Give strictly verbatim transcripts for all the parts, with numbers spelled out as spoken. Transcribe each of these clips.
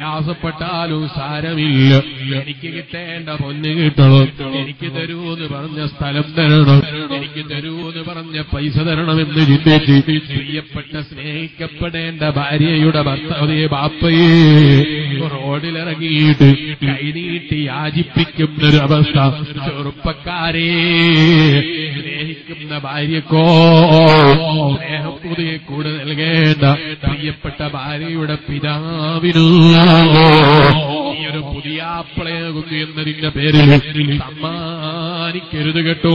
പ്രയാസപ്പെട്ടാലും സാരമില്ല, എനിക്ക് കിട്ടേണ്ട പൊന്ന് കിട്ടണം, എനിക്ക് തരൂന്ന് പറഞ്ഞ സ്ഥലം തരണം, എനിക്ക് തരൂന്ന് പറഞ്ഞ പൈസ തരണമെന്ന് ചിന്തിച്ച് പ്രിയപ്പെട്ട സ്നേഹിക്കപ്പെടേണ്ട ഭാര്യയുടെ ഭർത്താവിനെ ബാപ്പയെ റോഡിലിറങ്ങിയിട്ട് കൈനീട്ടി യാചിപ്പിക്കുന്നൊരവസ്ഥ ചെറുപ്പക്കാരെ. സ്നേഹിക്കുന്ന ഭാര്യക്കോ സ്നേഹം പുതിയ കൂടെ നൽകേണ്ട പ്രിയപ്പെട്ട ഭാര്യയുടെ പിതാവിനു ഈ ഒരു പുതിയ ആപ്പിളയാകുന്നു എന്നതിന്റെ പേരിൽ സമ്മാനിക്കരുത് കേട്ടോ.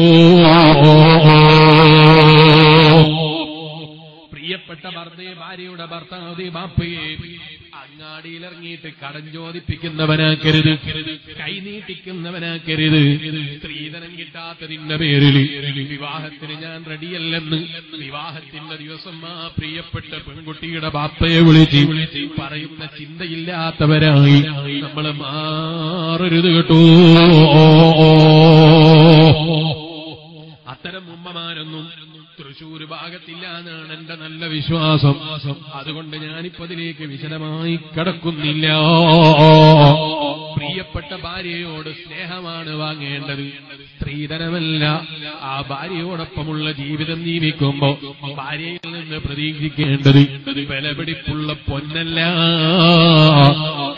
പ്രിയപ്പെട്ട ഭർത്തയെ ഭാര്യയുടെ ഭർത്താവതി ബാപ്പയെ അങ്ങാടിയിലിറങ്ങിയിട്ട് കടം ചോദിപ്പിക്കുന്നവനാക്കരുത്, കൈനീട്ടിക്കുന്നവനാക്കരുത്. സ്ത്രീധനം കിട്ടാത്തതിന്റെ പേരിൽ വിവാഹത്തിന് ഞാൻ റെഡിയല്ലെന്ന് വിവാഹത്തിന്റെ ദിവസം ആ പ്രിയപ്പെട്ട പെൺകുട്ടിയുടെ ബാപ്പയെ വിളിച്ച് വിളിച്ച് പറയുന്ന ചിന്തയില്ലാത്തവരായി നമ്മൾ മാറരുത് കേട്ടോ. അത്തരം ഉമ്മമാരൊന്നും തൃശൂർ ഭാഗത്തില്ല എന്നാണ് എന്റെ നല്ല വിശ്വാസം. അതുകൊണ്ട് ഞാനിപ്പോ അതിലേക്ക് വിശദമായി കടക്കുന്നില്ല. പ്രിയപ്പെട്ട ഭാര്യയോട് സ്നേഹമാണ് വാങ്ങേണ്ടത്, സ്ത്രീധനമല്ല. ആ ഭാര്യയോടൊപ്പമുള്ള ജീവിതം ജീവിക്കുമ്പോ ഭാര്യയിൽ നിന്ന് പ്രതീക്ഷിക്കേണ്ടത് വിലപിടിപ്പുള്ള പൊന്നല്ല,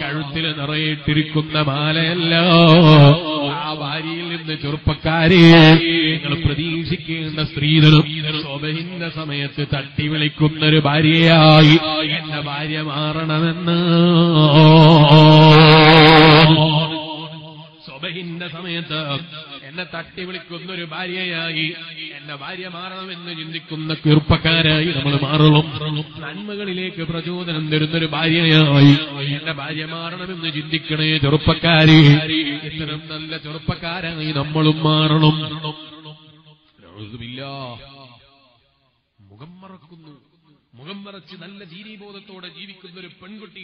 കഴുത്തിൽ നിറയിട്ടിരിക്കുന്ന മാലയല്ല. ആ ഭാര്യയിൽ നിന്ന് ചെറുപ്പക്കാരെ നിങ്ങൾ പ്രതീക്ഷിക്കേണ്ട സ്ത്രീധനം സ്വബഹിന്റെ സമയത്ത് തട്ടി വിളിക്കുന്നൊരു ഭാര്യയായി എന്റെ ഭാര്യ മാറണമെന്ന്. സ്വബഹിന്റെ സമയത്ത് എന്നെ തട്ടി വിളിക്കുന്നൊരു ഭാര്യയായി എന്റെ ഭാര്യ മാറണമെന്ന് ചിന്തിക്കുന്ന ചെറുപ്പക്കാരായി നമ്മൾ മാറണം. നന്മകളിലേക്ക് പ്രചോദനം തരുന്നൊരു ഭാര്യയായി എന്റെ ഭാര്യ മാറണമെന്ന് ചിന്തിക്കണേ ചെറുപ്പക്കാരി. ഇത്തരം നല്ല ചെറുപ്പക്കാരായി നമ്മളും മാറണം. മുഖം മറക്കുന്നു, മുഖം മറച്ച് നല്ല ജീവബോധത്തോടെ ജീവിക്കുന്ന ഒരു പെൺകുട്ടി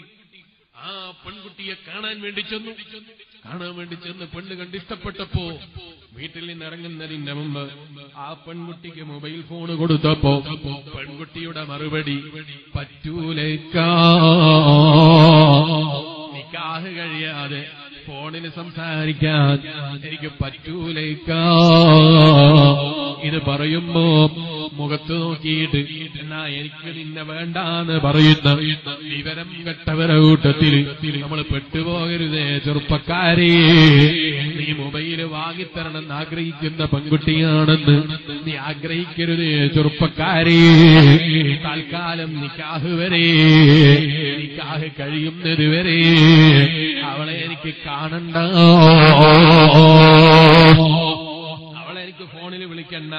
ആ പെൺകുട്ടിയെ കാണാൻ വേണ്ടി ചെന്നു കാണാൻ വേണ്ടി ചെന്ന് പെണ്ണ് കണ്ട് ഇഷ്ടപ്പെട്ടപ്പോ വീട്ടിൽ നിന്ന് ഇറങ്ങുന്നതിന്റെ മുമ്പ് ആ പെൺകുട്ടിക്ക് മൊബൈൽ ഫോൺ കൊടുത്തപ്പോ പെൺകുട്ടിയുടെ മറുപടി പറ്റൂലേക്കാ, നിക്കാഹ് കഴിയാതെ ഫോണിന് സംസാരിക്കാൻ എനിക്ക് പറ്റൂലേക്കാ. ഇത് പറയുമ്പോ മുഖത്ത് നോക്കിയിട്ട് എന്നാ എനിക്ക് നിന്നെ വേണ്ടാന്ന് പറയുന്ന വിവരം കെട്ടവരുടെ കൂട്ടത്തിൽ നമ്മൾ പെട്ടുപോകരുതേ ചെറുപ്പക്കാരെ. നീ മൊബൈല് വാങ്ങിത്തരണമെന്ന് ആഗ്രഹിക്കുന്ന പെൺകുട്ടിയാണെന്ന് നീ ആഗ്രഹിക്കരുതേ ചെറുപ്പക്കാരെ. തൽക്കാലം നിക്കാഹ് വരെ, നിക്കാഹ് കഴിയുന്നത് വരെ അവളെ എനിക്ക് കാണണ്ട, എനിക്ക് ഫോണിൽ വിളിക്കണ്ട.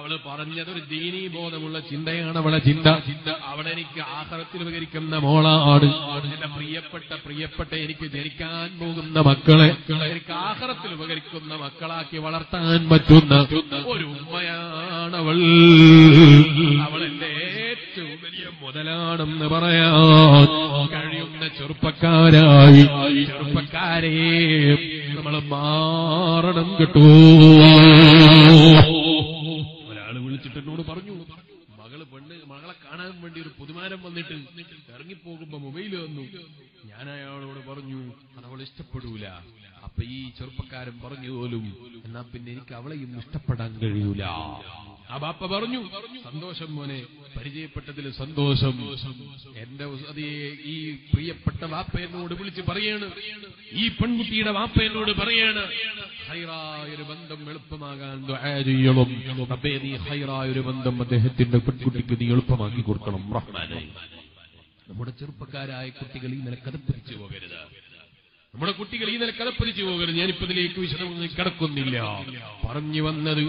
അവള് പറഞ്ഞതൊരു ദീനീ ബോധമുള്ള ചിന്തയാണ്, അവളെ ചിന്ത അവളെ എനിക്ക് ആഹാരത്തിൽ വികരിക്കുന്ന മോളാണ്. എന്റെ പ്രിയപ്പെട്ട പ്രിയപ്പെട്ട എനിക്ക് ജനിക്കാൻ പോകുന്ന മക്കളെ എനിക്ക് ആഹാരത്തിൽ ഉപകരിക്കുന്ന മക്കളാക്കി വളർത്താൻ പറ്റുന്ന ഒരു ഉമ്മയാണവൾ. അവളെന്റെ ഏറ്റവും വലിയ മുതലാണെന്ന് പറയാൻ കഴിയുന്ന ചെറുപ്പക്കാരായി ചെറുപ്പക്കാരെ നമ്മൾ മാറണം കിട്ടൂ. ഒരാള് വിളിച്ചിട്ട് എന്നോട് പറഞ്ഞു, മകള് പെണ്ണ് മകളെ കാണാൻ വേണ്ടി ഒരു പുതുമാനം വന്നിട്ട് ഇറങ്ങിപ്പോകുമ്പോ മൊബൈൽ വന്നു. ഞാൻ അയാളോട് പറഞ്ഞു അതവൾ ഇഷ്ടപ്പെടൂല. അപ്പൊ ഈ ചെറുപ്പക്കാരൻ പറഞ്ഞു പോലും എന്നാ പിന്നെ എനിക്ക് അവളെയും ഇഷ്ടപ്പെടാൻ കഴിയൂല. ആ ബാപ്പ പറഞ്ഞു സന്തോഷം മോനെ, പരിചയപ്പെട്ടതിൽ സന്തോഷം. എന്റെ ഈ പ്രിയപ്പെട്ട വാപ്പ എന്നോട് വിളിച്ച് പറയാണ്, ഈ പെൺകുട്ടിയുടെ വാപ്പ എന്നോട് പറയാണ്, ഹൈറായൊരു ബന്ധം എളുപ്പമാകാൻ ദുആ ചെയ്യണം റബ്ബേ, നീ ഹൈറായൊരു ബന്ധം അദ്ദേഹത്തിന്റെ പെൺകുട്ടിക്ക് നീ എളുപ്പമാക്കി കൊടുക്കണം റഹ്മാനേ. നമ്മുടെ ചെറുപ്പക്കാരായ കുട്ടികൾ ഈ നിലക്കത് പിടിച്ചു പോകരുത്, നമ്മുടെ കുട്ടികൾ ഈ നിലക്കത് പിടിച്ചു പോകരുത്. ഞാനിപ്പോ ഇതിലേക്ക് വിശദമായി കിടക്കുന്നില്ല. പറഞ്ഞു വന്നത്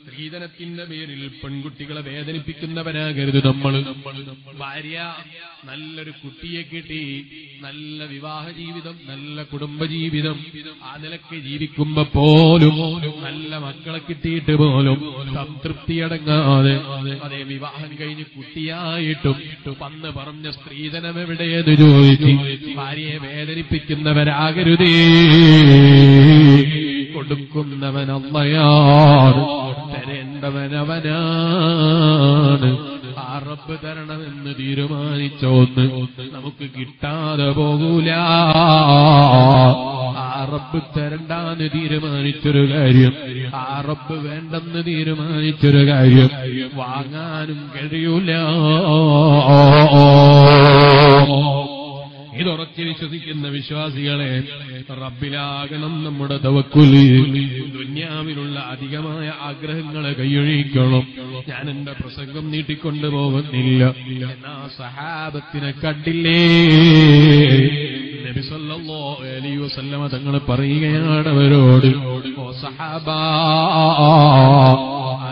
സ്ത്രീധനത്തിന്റെ പേരിൽ പെൺകുട്ടികളെ വേദനിപ്പിക്കുന്നവനാകരുത് നമ്മൾ. ഭാര്യ നല്ലൊരു കുട്ടിയെ കിട്ടി, നല്ല വിവാഹ ജീവിതം, നല്ല കുടുംബജീവിതം, ആ നിലക്ക് ജീവിക്കുമ്പോ പോലും നല്ല മക്കളെ കിട്ടിയിട്ട് പോലും സംതൃപ്തിയടങ്ങാതെ അതേ വിവാഹം കഴിഞ്ഞ് കുട്ടിയായിട്ടും വന്ന് പറഞ്ഞ സ്ത്രീധനം എവിടെയെന്ന് ചോദിച്ചു ഭാര്യയെ വേദനിപ്പിക്കുന്നവരാകരുതേ. കൊടുക്കുന്നവനമ്മയാണ്, തരേണ്ടവനവനാണ്, ആ റബ്ബ് തരണമെന്ന് എന്ന് തീരുമാനിച്ച ഒന്ന് നമുക്ക് കിട്ടാതെ പോകൂല. ആ റബ്ബ് തരണ്ടാന്ന് തീരുമാനിച്ചൊരു കാര്യം, ആ റബ്ബ് വേണ്ടെന്ന് തീരുമാനിച്ചൊരു കാര്യം വാങ്ങാനും കഴിയൂല. ഇതുറച്ച് വിശ്വസിക്കുന്ന വിശ്വാസികളെ റബ്ബിലാകണം നമ്മുടെ തവക്കുല്. ദുന്യാവിലുള്ള അധികമായ ആഗ്രഹങ്ങളെ കൈയൊഴിക്കണം. ഞാൻ എന്റെ പ്രസംഗം നീട്ടിക്കൊണ്ടു പോകുന്നില്ല. എന്നാ സഹാബത്തിനെ കണ്ടില്ലേ? നബി സല്ലല്ലാഹു അലൈഹി വസല്ലമ തങ്ങൾ പറയുകയാണ് അവരോട്, ഓ സഹാബാ,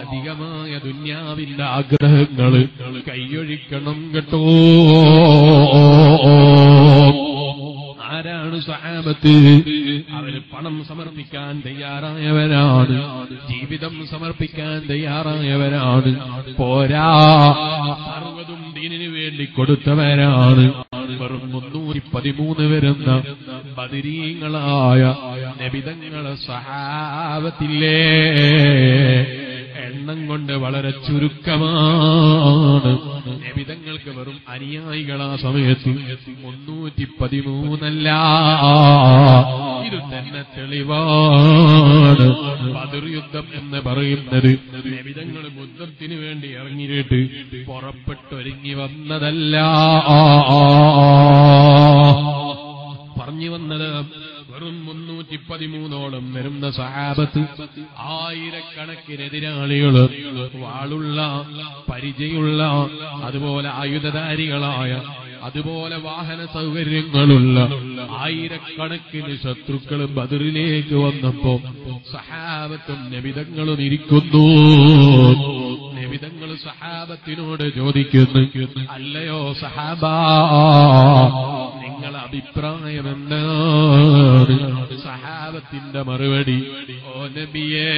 അധികമായ ദുന്യാവിന്റെ ആഗ്രഹങ്ങൾ കൈയൊഴിക്കണം കേട്ടോ. ആരാണ് സഹാബത്ത്? അവര് പണം സമർപ്പിക്കാൻ തയ്യാറായവരാണ്, ജീവിതം സമർപ്പിക്കാൻ തയ്യാറായവരാണ്, പോരാ സർവ്വതും ദീനിനു വേണ്ടി കൊടുത്തവരാണ്. വെറും മുന്നൂറ്റി പതിമൂന്ന് വരുന്ന ബദരീങ്ങളായ നബിതങ്ങളെ സഹാബത്തില്ലേ എണ്ണം കൊണ്ട് വളരെ ചുരുക്കമാണ്. നബിതങ്ങൾക്ക് വെറും അനുയായികൾ ആ സമയത്ത് മുന്നൂറ്റി പതിമൂന്നല്ല. ഇത് തന്നെ തെളിവാണ്. ബദർ യുദ്ധം എന്ന് പറയുന്നത് നബിതങ്ങൾ യുദ്ധത്തിന് വേണ്ടി ഇറങ്ങിയിട്ട് പുറപ്പെട്ടൊരുങ്ങി വന്നതല്ല. പറഞ്ഞു വന്നത് വെറും മുന്നൂറ്റി പതിമൂന്നോളം വരുന്ന സഹാബത്ത്, ആയിരക്കണക്കിന് എതിരാളികള്, വാളുള്ള, പരിചയുള്ള, അതുപോലെ ആയുധധാരികളായ, അതുപോലെ വാഹന സൗകര്യങ്ങളുള്ള ആയിരക്കണക്കിന് ശത്രുക്കൾ ബദറിലേക്ക് വന്നപ്പോ സഹാബത്തും നബിതങ്ങളും ഇരിക്കുന്നു. നബിതങ്ങൾ സഹാബത്തിനോട് ചോദിക്കുന്നു, അല്ലയോ സഹാബാ, നിങ്ങളെ അഭിപ്രായം എന്താണ്? സഹാബത്തിന്റെ മറുപടി, ഓ നബിയേ,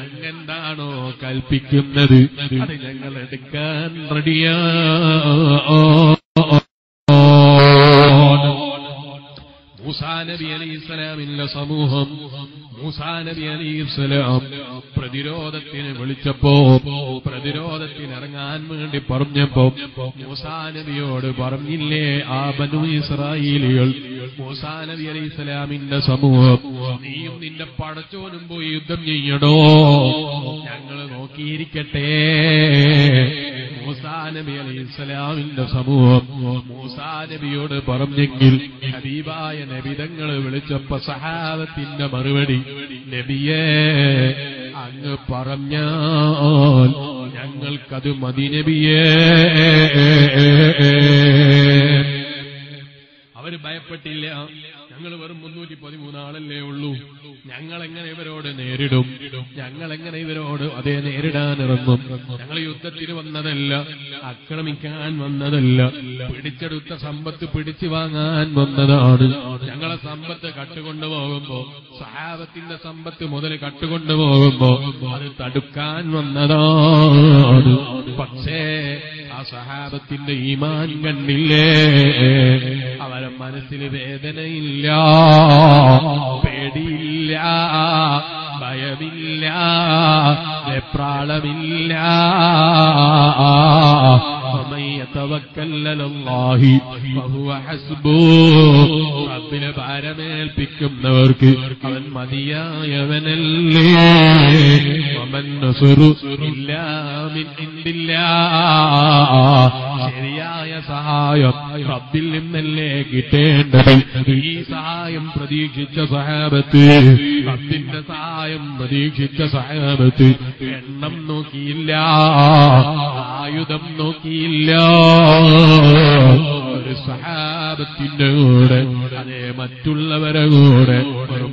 അങ്ങെന്താണോ കൽപ്പിക്കുന്നത് അത് ഞങ്ങൾ എടുക്കാൻ റെഡിയാ. മൂസാ നബി അലൈഹിസ്സലാമിന്റെ സമൂഹം മൂസാ നബി അലൈഹിസ്സലാം പ്രതിരോധത്തിന് വിളിച്ചപ്പോ, പ്രതിരോധത്തിനിറങ്ങാൻ വേണ്ടി പറഞ്ഞപ്പോ മൂസാ നബിയോട് പറഞ്ഞില്ലേ ആ ബനൂ ഇസ്രായേലികൾ, മൂസാ നബി അലൈഹിസ്സലാമിന്റെ സമൂഹം, നീയും നിന്റെ പടച്ചോനും പോയി യുദ്ധം ചെയ്യണോ, ഞങ്ങൾ നോക്കിയിരിക്കട്ടെ. മൂസാ നബി അലൈഹിസ്സലാമിന്റെ സമൂഹം മൂസാ നബിയോട് പറഞ്ഞെങ്കിൽ ഹബീബായ നബിതങ്ങളെ വിളിച്ചപ്പോ സഹാബത്തിന്റെ മറുപടി, നബിയേ, അങ്ങ് പറഞ്ഞാൽ ഞങ്ങൾക്കത് മതി നബിയേ. അവര് ഭയപ്പെട്ടില്ല. ഞങ്ങൾ വെറും മുന്നൂറ്റി പതിമൂന്നാളല്ലേ ഉള്ളൂ, ഞങ്ങളെങ്ങനെ ഇവരോട് നേരിടും, ഞങ്ങളെങ്ങനെ ഇവരോട് അതേ നേരിടാനിറങ്ങും, ഞങ്ങൾ യുദ്ധത്തിന് വന്നതല്ല, ആക്രമിക്കാൻ വന്നതല്ല, പിടിച്ചെടുത്ത സമ്പത്ത് പിടിച്ചു വാങ്ങാൻ വന്നതാണ്. ഞങ്ങളെ സമ്പത്ത് കട്ടുകൊണ്ടുപോകുമ്പോ, സഹാബത്തിന്റെ സമ്പത്ത് മുതൽ കട്ടുകൊണ്ടുപോകുമ്പോ അത് തടുക്കാൻ വന്നതാണ്. പക്ഷേ ആ സഹാബത്തിന്റെ ഈമാൻ കണ്ടില്ലേ? അവരെ മനസ്സിൽ വേദനയില്ല, പേടിയില്ല, ഭയമില്ല, വെപ്രാളമില്ല. റബ്ബിനെ ഭാരമേൽപ്പിക്കുന്നവർക്ക് അവൻ മതിയായവനല്ലേ. ശരിയായ സഹായം റബ്ബിൽ നിന്നല്ലേ കിട്ടേണ്ടത്. ഈ സഹായം പ്രതീക്ഷിച്ച സഹാബത്ത്, റബ്ബിന്റെ സഹായം പ്രതീക്ഷിച്ച സഹാബത്ത് എണ്ണം നോക്കിയില്ല, ആയുധം നോക്കിയില്ല. ഒരു സഹാബത്തിന്റെ കൂടെ, അതേ മറ്റുള്ളവരെ കൂടെ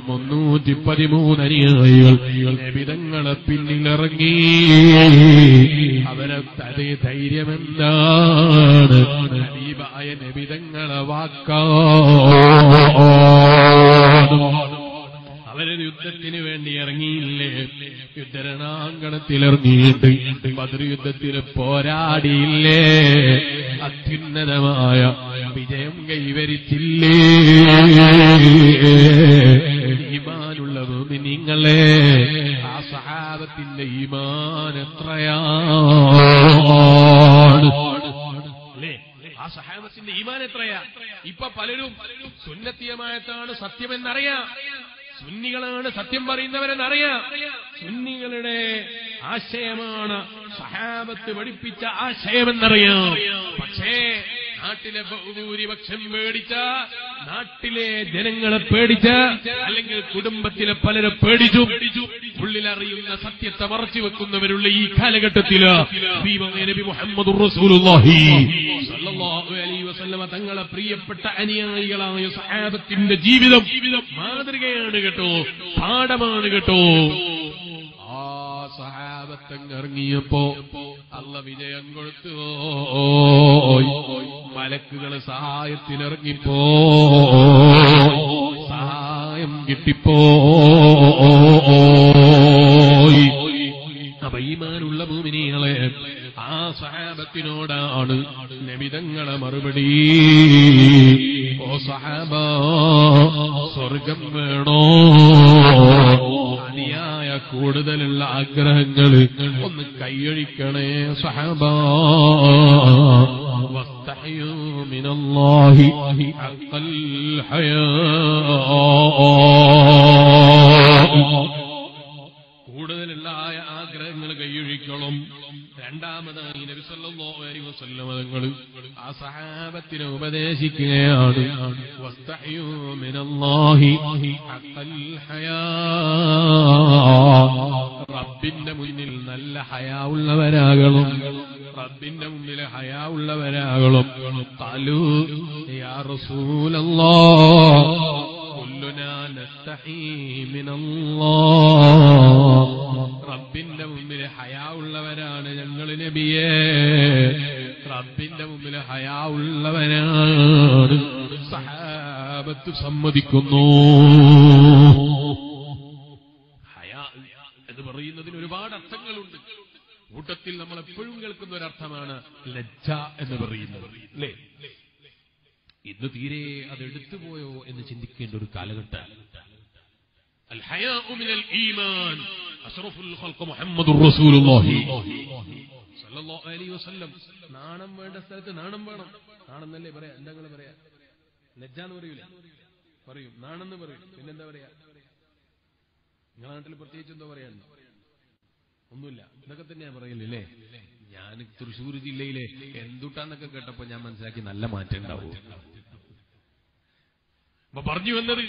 മുന്നൂറ്റി പതിമൂന്ന് അനുയായികൾ നബിതങ്ങളെ പിന്നിലിറങ്ങി. അവരെ അതേ ധൈര്യമെന്താണ്? ഹബീബായ നബിതങ്ങളെ വാക്കാണ്. അവരൊരു യുദ്ധത്തിന് വേണ്ടി ഇറങ്ങിയില്ലേ? യുദ്ധരണാങ്കണത്തിലിറങ്ങിയിട്ട് ബദർ യുദ്ധത്തിൽ പോരാടിയില്ലേ? അത്യുന്നതമായ വിജയം കൈവരിച്ചില്ലേ? ഈമാനുള്ളത് നിങ്ങളെ, ആ സഹാബത്തിന്റെ ഈമാൻ എത്രയാണ്? ഇപ്പൊ പലരും സുന്നത്തിയമായത്താണ് സത്യമെന്നറിയാം, സുന്നികളാണ് സത്യം പറയുന്നവരെന്നറിയാം. സുന്നികളുടെ ആശയമാണ് സഹാബത്ത് പഠിപ്പിച്ച ആശയമെന്നറിയാം. പക്ഷേ നാട്ടിലെ ഭൂരിപക്ഷം പേടിച്ച, നാട്ടിലെ ജനങ്ങളെ പേടിച്ച, അല്ലെങ്കിൽ കുടുംബത്തിലെ പലരെ പേടിച്ചു ഉള്ളിലറിയുന്ന സത്യത്തെ മറച്ചു വെക്കുന്നവരുള്ള ഈ കാലഘട്ടത്തില് നബി മുഹമ്മദ് റസൂലുള്ളാഹി സ്വല്ലല്ലാഹു അലൈഹി വസല്ലമ തങ്ങളെ പ്രിയപ്പെട്ട അനുയായികളായ സഹാബത്തിന്റെ ജീവിതം മാതൃകയാണ് കേട്ടോ, പാഠമാണ് കേട്ടോ. ആ സഹാബത്തങ്ങിറങ്ങിയപ്പോ അള്ള വിജയം കൊടുത്തു, മലക്കുകളെ സഹായത്തിനിറങ്ങിപ്പോ സഹായം കിട്ടിപ്പോ. അപ്പൊ ഈമാനുള്ള മുഅ്മിനീങ്ങളെ, ആ സഹാബത്തിനോടാണ് നബിതങ്ങളെ മറുപടി. ഓ സഹാബ, സ്വർഗം വേണോ? അതിയായ കൂടുതലുള്ള ആഗ്രഹങ്ങൾ ഒന്ന് കൈയൊഴിക്കണേ സഹാബ. വസ്തഹ്യൂ മിനല്ലാഹി ഹഖൽ ഹയാ, കൂടുതലുള്ള ആഗ്രഹങ്ങൾ കൈയൊഴിക്കണം. രണ്ടാമതായി നബി സല്ലല്ലാഹു അലൈഹി വസല്ലം തങ്ങൾ ആ സഹാബത്തിനെ ഉപദേശിക്കുകയാണ്, വസ്തഹ്യൂ മിനല്ലാഹി ഹഖൽ ഹയാ, റബ്ബിന്റെ മുന്നിൽ നല്ല ഹയാ ഉള്ളവരാകണം, റബ്ബിന്റെ മുന്നിൽ ഹയാ ഉള്ളവരാകണം. ഖാലൂ യാ റസൂലല്ലാഹ് കുല്ലുനാ നസ്തഹീ മിനല്ലാഹ്, റബ്ബിന്റെ മുമ്പിൽ ഹയാ ഉള്ളവരാണ് ഞങ്ങൾ നബിയേ, റബ്ബിന്റെ മുമ്പിൽ ഹയാ ഉള്ളവരാണ്. സഹാബത്ത് സമ്മതിക്കുന്നു. ഹയാ എന്ന് പറയുന്നതിന് ഒരുപാട് അർത്ഥങ്ങളുണ്ട്. കൂട്ടത്തിൽ നമ്മൾ എപ്പോഴും കേൾക്കുന്ന ഒരർത്ഥമാണ് ലജ്ജ എന്ന് പറയുന്നത്, അല്ലേ? ഇന്ന് തീരെ അത് എടുത്തുപോയോ എന്ന് ചിന്തിക്കേണ്ട ഒരു കാലഘട്ടം. അൽ ഹയാഉ മിനൽ ഈമാൻ. അഷ്റഫുൽ ഖൽഖ് മുഹമ്മദുർ റസൂലുള്ളാഹി സ്വല്ലല്ലാഹു അലൈഹി വസല്ലം. നാണം വേണ്ട സ്ഥലത്ത് നാണം വേണം. നാണെന്നല്ലേ പറയാ? എന്താ നിങ്ങൾ പറയാ? ലജ്ജ എന്ന് പറയൂല, പറയും നാണെന്ന് പറയും. പിന്നെന്താ പറയാ? നിങ്ങളുടെ നാട്ടിൽ പ്രത്യേകിച്ച് എന്തോ പറയാ? ഒന്നുമില്ല, ഇതൊക്കെ തന്നെയാ പറയല്ലേ. ഞാൻ തൃശ്ശൂർ ജില്ലയിലെ എന്തുട്ടാന്നൊക്കെ കേട്ടപ്പോ ഞാൻ മനസ്സിലാക്കി നല്ല മാറ്റം ഉണ്ടാവും. അപ്പൊ പറഞ്ഞു വന്നത്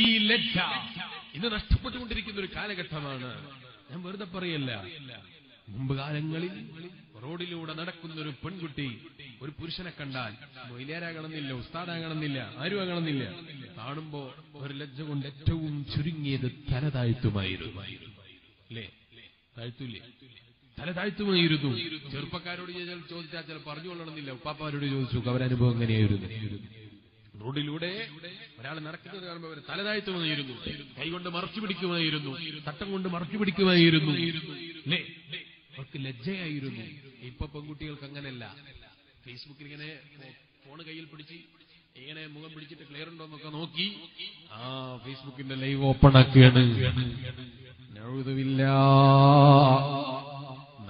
ഈ ലജ്ജ ഇന്ന് നഷ്ടപ്പെട്ടുകൊണ്ടിരിക്കുന്ന ഒരു കാലഘട്ടമാണ്. ഞാൻ വെറുതെ പറയല്ല. മുമ്പ് കാലങ്ങളിൽ റോഡിലൂടെ നടക്കുന്ന ഒരു പെൺകുട്ടി ഒരു പുരുഷനെ കണ്ടാൽ മൊയിലേരാകണമെന്നില്ല, ഉസ്താദാകണമെന്നില്ല, ആരും ആകണമെന്നില്ല, കാണുമ്പോ ഒരു ലജ്ജ കൊണ്ട് ഏറ്റവും ചുരുങ്ങിയത് തല താഴ്ത്തുമായിരുന്നു, അല്ലേ? താഴ്ത്തൂല്ലേ? തല താഴ്ത്തുമായിരുന്നു. ചെറുപ്പക്കാരോട് ചോദിച്ചാൽ ചില പറഞ്ഞു കൊള്ളണമെന്നില്ല. ഉപ്പാപ്പാരോട് ചോദിച്ചു, അവരനുഭവം എങ്ങനെയായിരുന്നു? റോഡിലൂടെ ഒരാൾ നടക്കുന്നത് കാണുമ്പോൾ അവർ തല താഴ്ത്തുമായിരുന്നു, കൈകൊണ്ട് മറച്ചു പിടിക്കുമായിരുന്നു, തട്ടം കൊണ്ട് മറച്ചു പിടിക്കുമായിരുന്നു, അല്ലേ? അവർക്ക് ലജ്ജയായിരുന്നു. ഇപ്പൊ പെൺകുട്ടികൾക്ക് അങ്ങനെയല്ല. ഫേസ്ബുക്കിൽ ഇങ്ങനെ ഫോണ് കയ്യിൽ പിടിച്ച് ഇങ്ങനെ മുഖം പിടിച്ചിട്ട് ക്ലിയർ ഉണ്ടോ എന്നൊക്കെ നോക്കി ആ ഫേസ്ബുക്കിന്റെ ലൈവ് ഓപ്പൺ ആക്കുകയാണ്.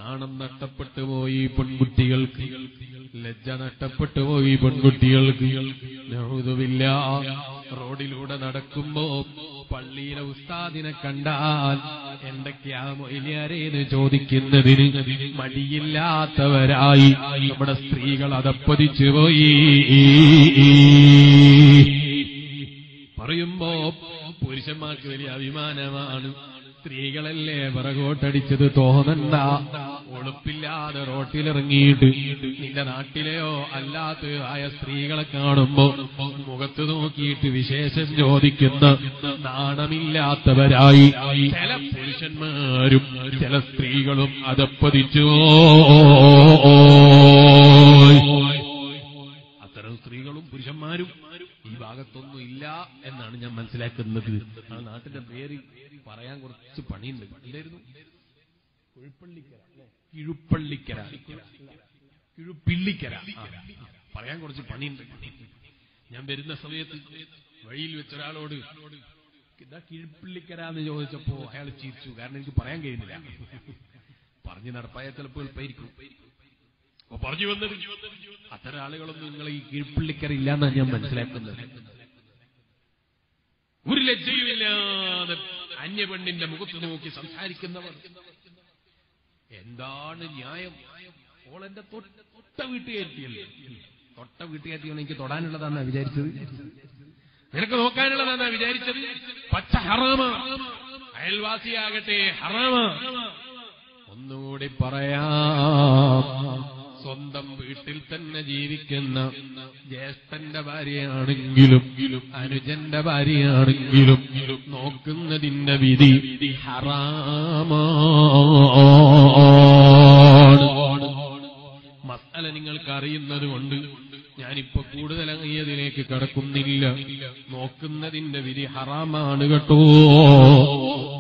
നാണം നഷ്ടപ്പെട്ടു പോയി പെൺകുട്ടികൾക്ക്, ലജ്ജ നഷ്ടപ്പെട്ടു പോയി പെൺകുട്ടികൾക്ക്. നൗദുബില്ല, റോഡിലൂടെ നടക്കുമ്പോ പള്ളിയിലെ ഉസ്താദിനെ കണ്ടാൽ എന്തൊക്കെയാ മൊയിലിയാരേന്ന് ചോദിക്കുന്നതിന് മടിയില്ലാത്തവരായി നമ്മുടെ സ്ത്രീകൾ അതപ്പതിച്ചു പോയി. പറയുമ്പോ പുരുഷന്മാർക്ക് വലിയ അഭിമാനമാണ്, സ്ത്രീകളല്ലേ പിറകോട്ടടിച്ചത് തോന്നണ്ട, ഒളുപ്പില്ലാതെ റോട്ടിലിറങ്ങിയിട്ട് നിന്റെ നാട്ടിലെയോ അല്ലാത്ത ആയ സ്ത്രീകളെ കാണുമ്പോ മുഖത്ത് നോക്കിയിട്ട് വിശേഷം ചോദിക്കുന്ന നാണമില്ലാത്തവരായി ചില പുരുഷന്മാരും ചില സ്ത്രീകളും അതപ്പതിച്ചു. അത്തരം സ്ത്രീകളും പുരുഷന്മാരും ഈ ഭാഗത്തൊന്നും ഇല്ല എന്നാണ് ഞാൻ മനസ്സിലാക്കുന്നത്. ആ നാട്ടിന്റെ പേര് പറയാൻ കുറച്ച് പണിയുണ്ട്. പണിയായിരുന്നു കിഴുപ്പള്ളിക്കര, കിഴുപ്പിള്ളിക്കര. പറയാൻ കുറച്ച് പണിയുണ്ട്. ഞാൻ വരുന്ന സമയത്ത് വഴിയിൽ വെച്ചൊരാളോട് ഇതാ കിഴുപ്പിള്ളിക്കര എന്ന് ചോദിച്ചപ്പോ അയാൾ ചിരിച്ചു. കാരണം എനിക്ക് പറയാൻ കഴിയുന്നില്ല, പറഞ്ഞ് നടപ്പായ ചിലപ്പോൾ പേരിക്കും. പറഞ്ഞു വന്നത് ആ അത്തരം ആളുകളൊന്നും നിങ്ങൾ ഈ കീഴ്പ്പിള്ളിക്കറിയില്ല എന്നാണ് ഞാൻ മനസ്സിലാക്കുന്നത്. ഒരു ലജ്ജയുമില്ലാതെ അന്യപെണ്ണിന്റെ മുഖത്ത് നോക്കി സംസാരിക്കുന്നവർ. എന്താണ് ന്യായം? ഓളെന്റെ തൊട്ട വീട്ടുകയറ്റിയല്ലേ, തൊട്ട വീട്ടുകയറ്റിയാണ് എനിക്ക് തൊടാനുള്ളതാണെന്നാ വിചാരിച്ചത്, നിനക്ക് നോക്കാനുള്ളതാണെന്നാ വിചാരിച്ചത്. പച്ച ഹറാമ. അയൽവാസിയാകട്ടെ ഹറാമ. ഒന്നുകൂടി പറയാം, സ്വന്തം വീട്ടിൽ തന്നെ ജീവിക്കുന്ന ജ്യേഷ്ഠന്റെ ഭാര്യയാണെങ്കിലും അനുജന്റെ ഭാര്യയാണെങ്കിലും നോക്കുന്നതിന്റെ വിധി ഹറാമാണ്. മസാല നിങ്ങൾക്ക് അറിയുന്നത് കൊണ്ട് ഞാനിപ്പോ കൂടുതൽ അങ്ങേതിലേക്ക് കടക്കുന്നില്ല. നോക്കുന്നതിന്റെ വിധി ഹറാമാണ് കേട്ടോ.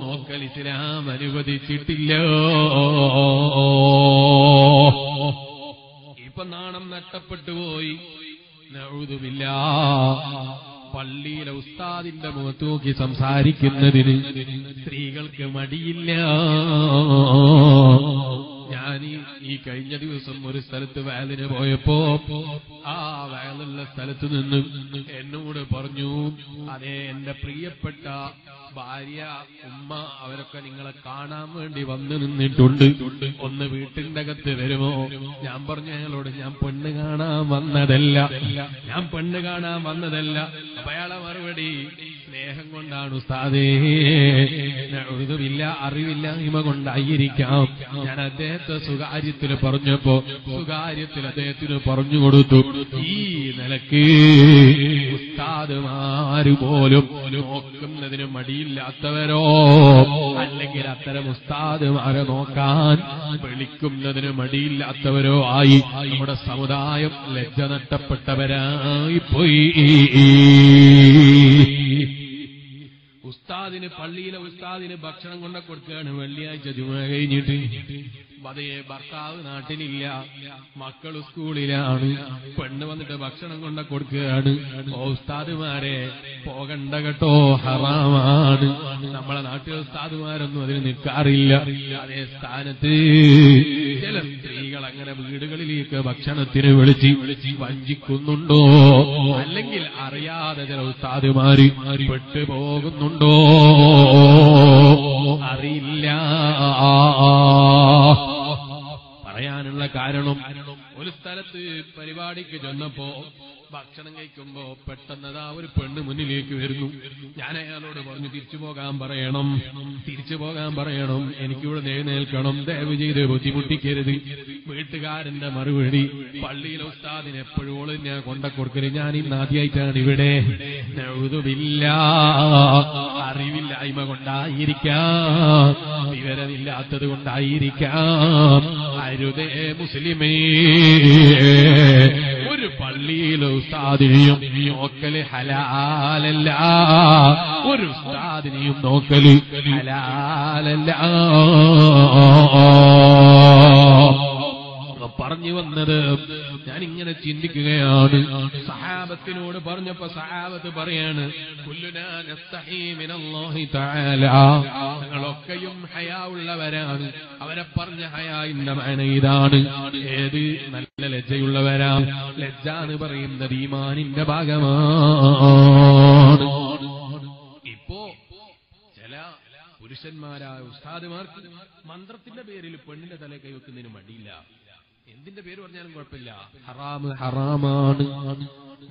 നോക്കൽ ഇസ്ലാം അനുവദിച്ചിട്ടില്ല. ഇപ്പൊ നാണം നഷ്ടപ്പെട്ടു പോയി. നൗദുബില്ല. പള്ളിയിലെ ഉസ്താദിന്റെ മുഖത്ത് നോക്കി സംസാരിക്കുന്നതിന് സ്ത്രീകൾക്ക് മടിയില്ല. ഞാൻ ഈ കഴിഞ്ഞ ദിവസം ഒരു സ്ഥലത്ത് വയലിന് പോയപ്പോ ആ വയലുള്ള സ്ഥലത്ത് നിന്ന് എന്നോട് പറഞ്ഞു, അതെ എന്റെ പ്രിയപ്പെട്ട ഭാര്യ ഉമ്മ അവരൊക്കെ നിങ്ങളെ കാണാൻ വേണ്ടി വന്നു നിന്നിട്ടുണ്ട്, ഒന്ന് വീട്ടിന്റെ അകത്ത് വരുമോ? ഞാൻ പറഞ്ഞു അയാളോട്, ഞാൻ പെണ്ണ് കാണാൻ വന്നതല്ല ഞാൻ പെണ്ണ് കാണാൻ വന്നതല്ല അപ്പൊ അയാളെ മറുപടി, സ്നേഹം കൊണ്ടാണ് ഉസ്താദേ. ഇല്ല, അറിവില്ലായ്മ കൊണ്ടായിരിക്കാം. ഞാൻ അദ്ദേഹത്തെ സ്വകാര്യത്തിൽ പറഞ്ഞപ്പോ സ്വകാര്യത്തിൽ അദ്ദേഹത്തിന് പറഞ്ഞു കൊടുത്തു. ഈ നിലക്ക് ഉസ്താദുമാര് പോലും നോക്കുന്നതിന് മടിയില്ലാത്തവരോ അല്ലെങ്കിൽ അത്തരം ഉസ്താദുമാരെ നോക്കാൻ വിളിക്കുന്നതിന് മടിയില്ലാത്തവരോ ആയി നമ്മുടെ സമുദായം ലജ്ജ നഷ്ടപ്പെട്ടവരായി പോയി. ഉസ്താദിന്, പള്ളിയിലെ ഉസ്താദിന് ഭക്ഷണം കൊണ്ട കൊടുക്കുകയാണ്. വെള്ളിയാഴ്ച ജുമ കഴിഞ്ഞിട്ട് പതയെ ഭർത്താവ് നാട്ടിലില്ല, മക്കൾ സ്കൂളിലാണ്, പെണ്ണ് വന്നിട്ട് ഭക്ഷണം കൊണ്ട കൊടുക്കുകയാണ്. ഉസ്താദുമാരെ പോകണ്ട കേട്ടോ, ഹറാമാണ്. നമ്മളെ നാട്ടിലെ ഉസ്താദുമാരൊന്നും അതിന് നിൽക്കാറില്ല. അതേ സ്ഥാനത്ത് ചില സ്ത്രീകൾ അങ്ങനെ വീടുകളിലേക്ക് ഭക്ഷണത്തിന് വിളിച്ച് വിളിച്ച് വഞ്ചിക്കുന്നുണ്ടോ, അല്ലെങ്കിൽ അറിയാതെ ചില ഉസ്താദുമാര് പെട്ടുപോകുന്നുണ്ടോ അറിയില്ല. പറയാനുള്ള കാരണം, ഒരു സ്ഥലത്ത് പരിപാടിക്ക് ചെന്നപ്പോ ഭക്ഷണം കഴിക്കുമ്പോ പെട്ടെന്നതാ ഒരു പെണ്ണ് മുന്നിലേക്ക് വരുന്നു. ഞാൻ അയാളോട് പറഞ്ഞു, തിരിച്ചു പോകാൻ പറയണം തിരിച്ചു പോകാൻ പറയണം എനിക്കിവിടെ എഴുന്നേൽക്കണം, ദയവ് ചെയ്ത് ബുദ്ധിമുട്ടിക്കരുത്. വീട്ടുകാരന്റെ മറുപടി, പള്ളിയിലെ ഉസ്താദിന് എപ്പോഴും ഓള് ഞാൻ കൊണ്ട കൊടുക്കല്, ഞാൻ ഇന്ന് ആദ്യമായിട്ടാണ് ഇവിടെ. നൗദുബില്ല, അറിവില്ലായ്മ കൊണ്ടായിരിക്കാം, വിവരമില്ലാത്തത് കൊണ്ടായിരിക്കാം. അരുതേ മുസ്ലിമേ, ഒരു പള്ളിയിലെ ഉസ്താദിനെയും നോക്കല് ഹലാലല്ല, ഒരു ഉസ്താദിനെയും നോക്കല് ഹലാലല്ല. പറഞ്ഞു വന്നത്, ഞാൻ ഇങ്ങനെ ചിന്തിക്കുകയാണ്, സഹാബത്തിനോട് പറഞ്ഞപ്പോ സഹാബത്ത് പറയാണ്, കുല്ലുനാ നസ്തഹീ മിനല്ലാഹി തആല, ഞങ്ങളൊക്കെയും ഹയാ ഉള്ളവരാണ്. അവരെ പറഞ്ഞ ഹയാ ഇന്ന മഅന ഇതാണ്, ഏത് നല്ല ലജ്ജയുള്ളവരാണ്. ലജ്ജ എന്ന് പറയുന്നത് ഈമാനിന്റെ ഭാഗമാണ്. ഇപ്പോ ചില പുരുഷന്മാരായ ഉസ്താദുമാർക്ക് മന്ത്രത്തിന്റെ പേരിൽ പെണ്ണിന്റെ തല കൈവെക്കുന്നതിന് മടിയില്ല. എന്തിന്റെ പേര് പറഞ്ഞാലും കുഴപ്പമില്ല, ഹറാമ് ഹറാമാണ്.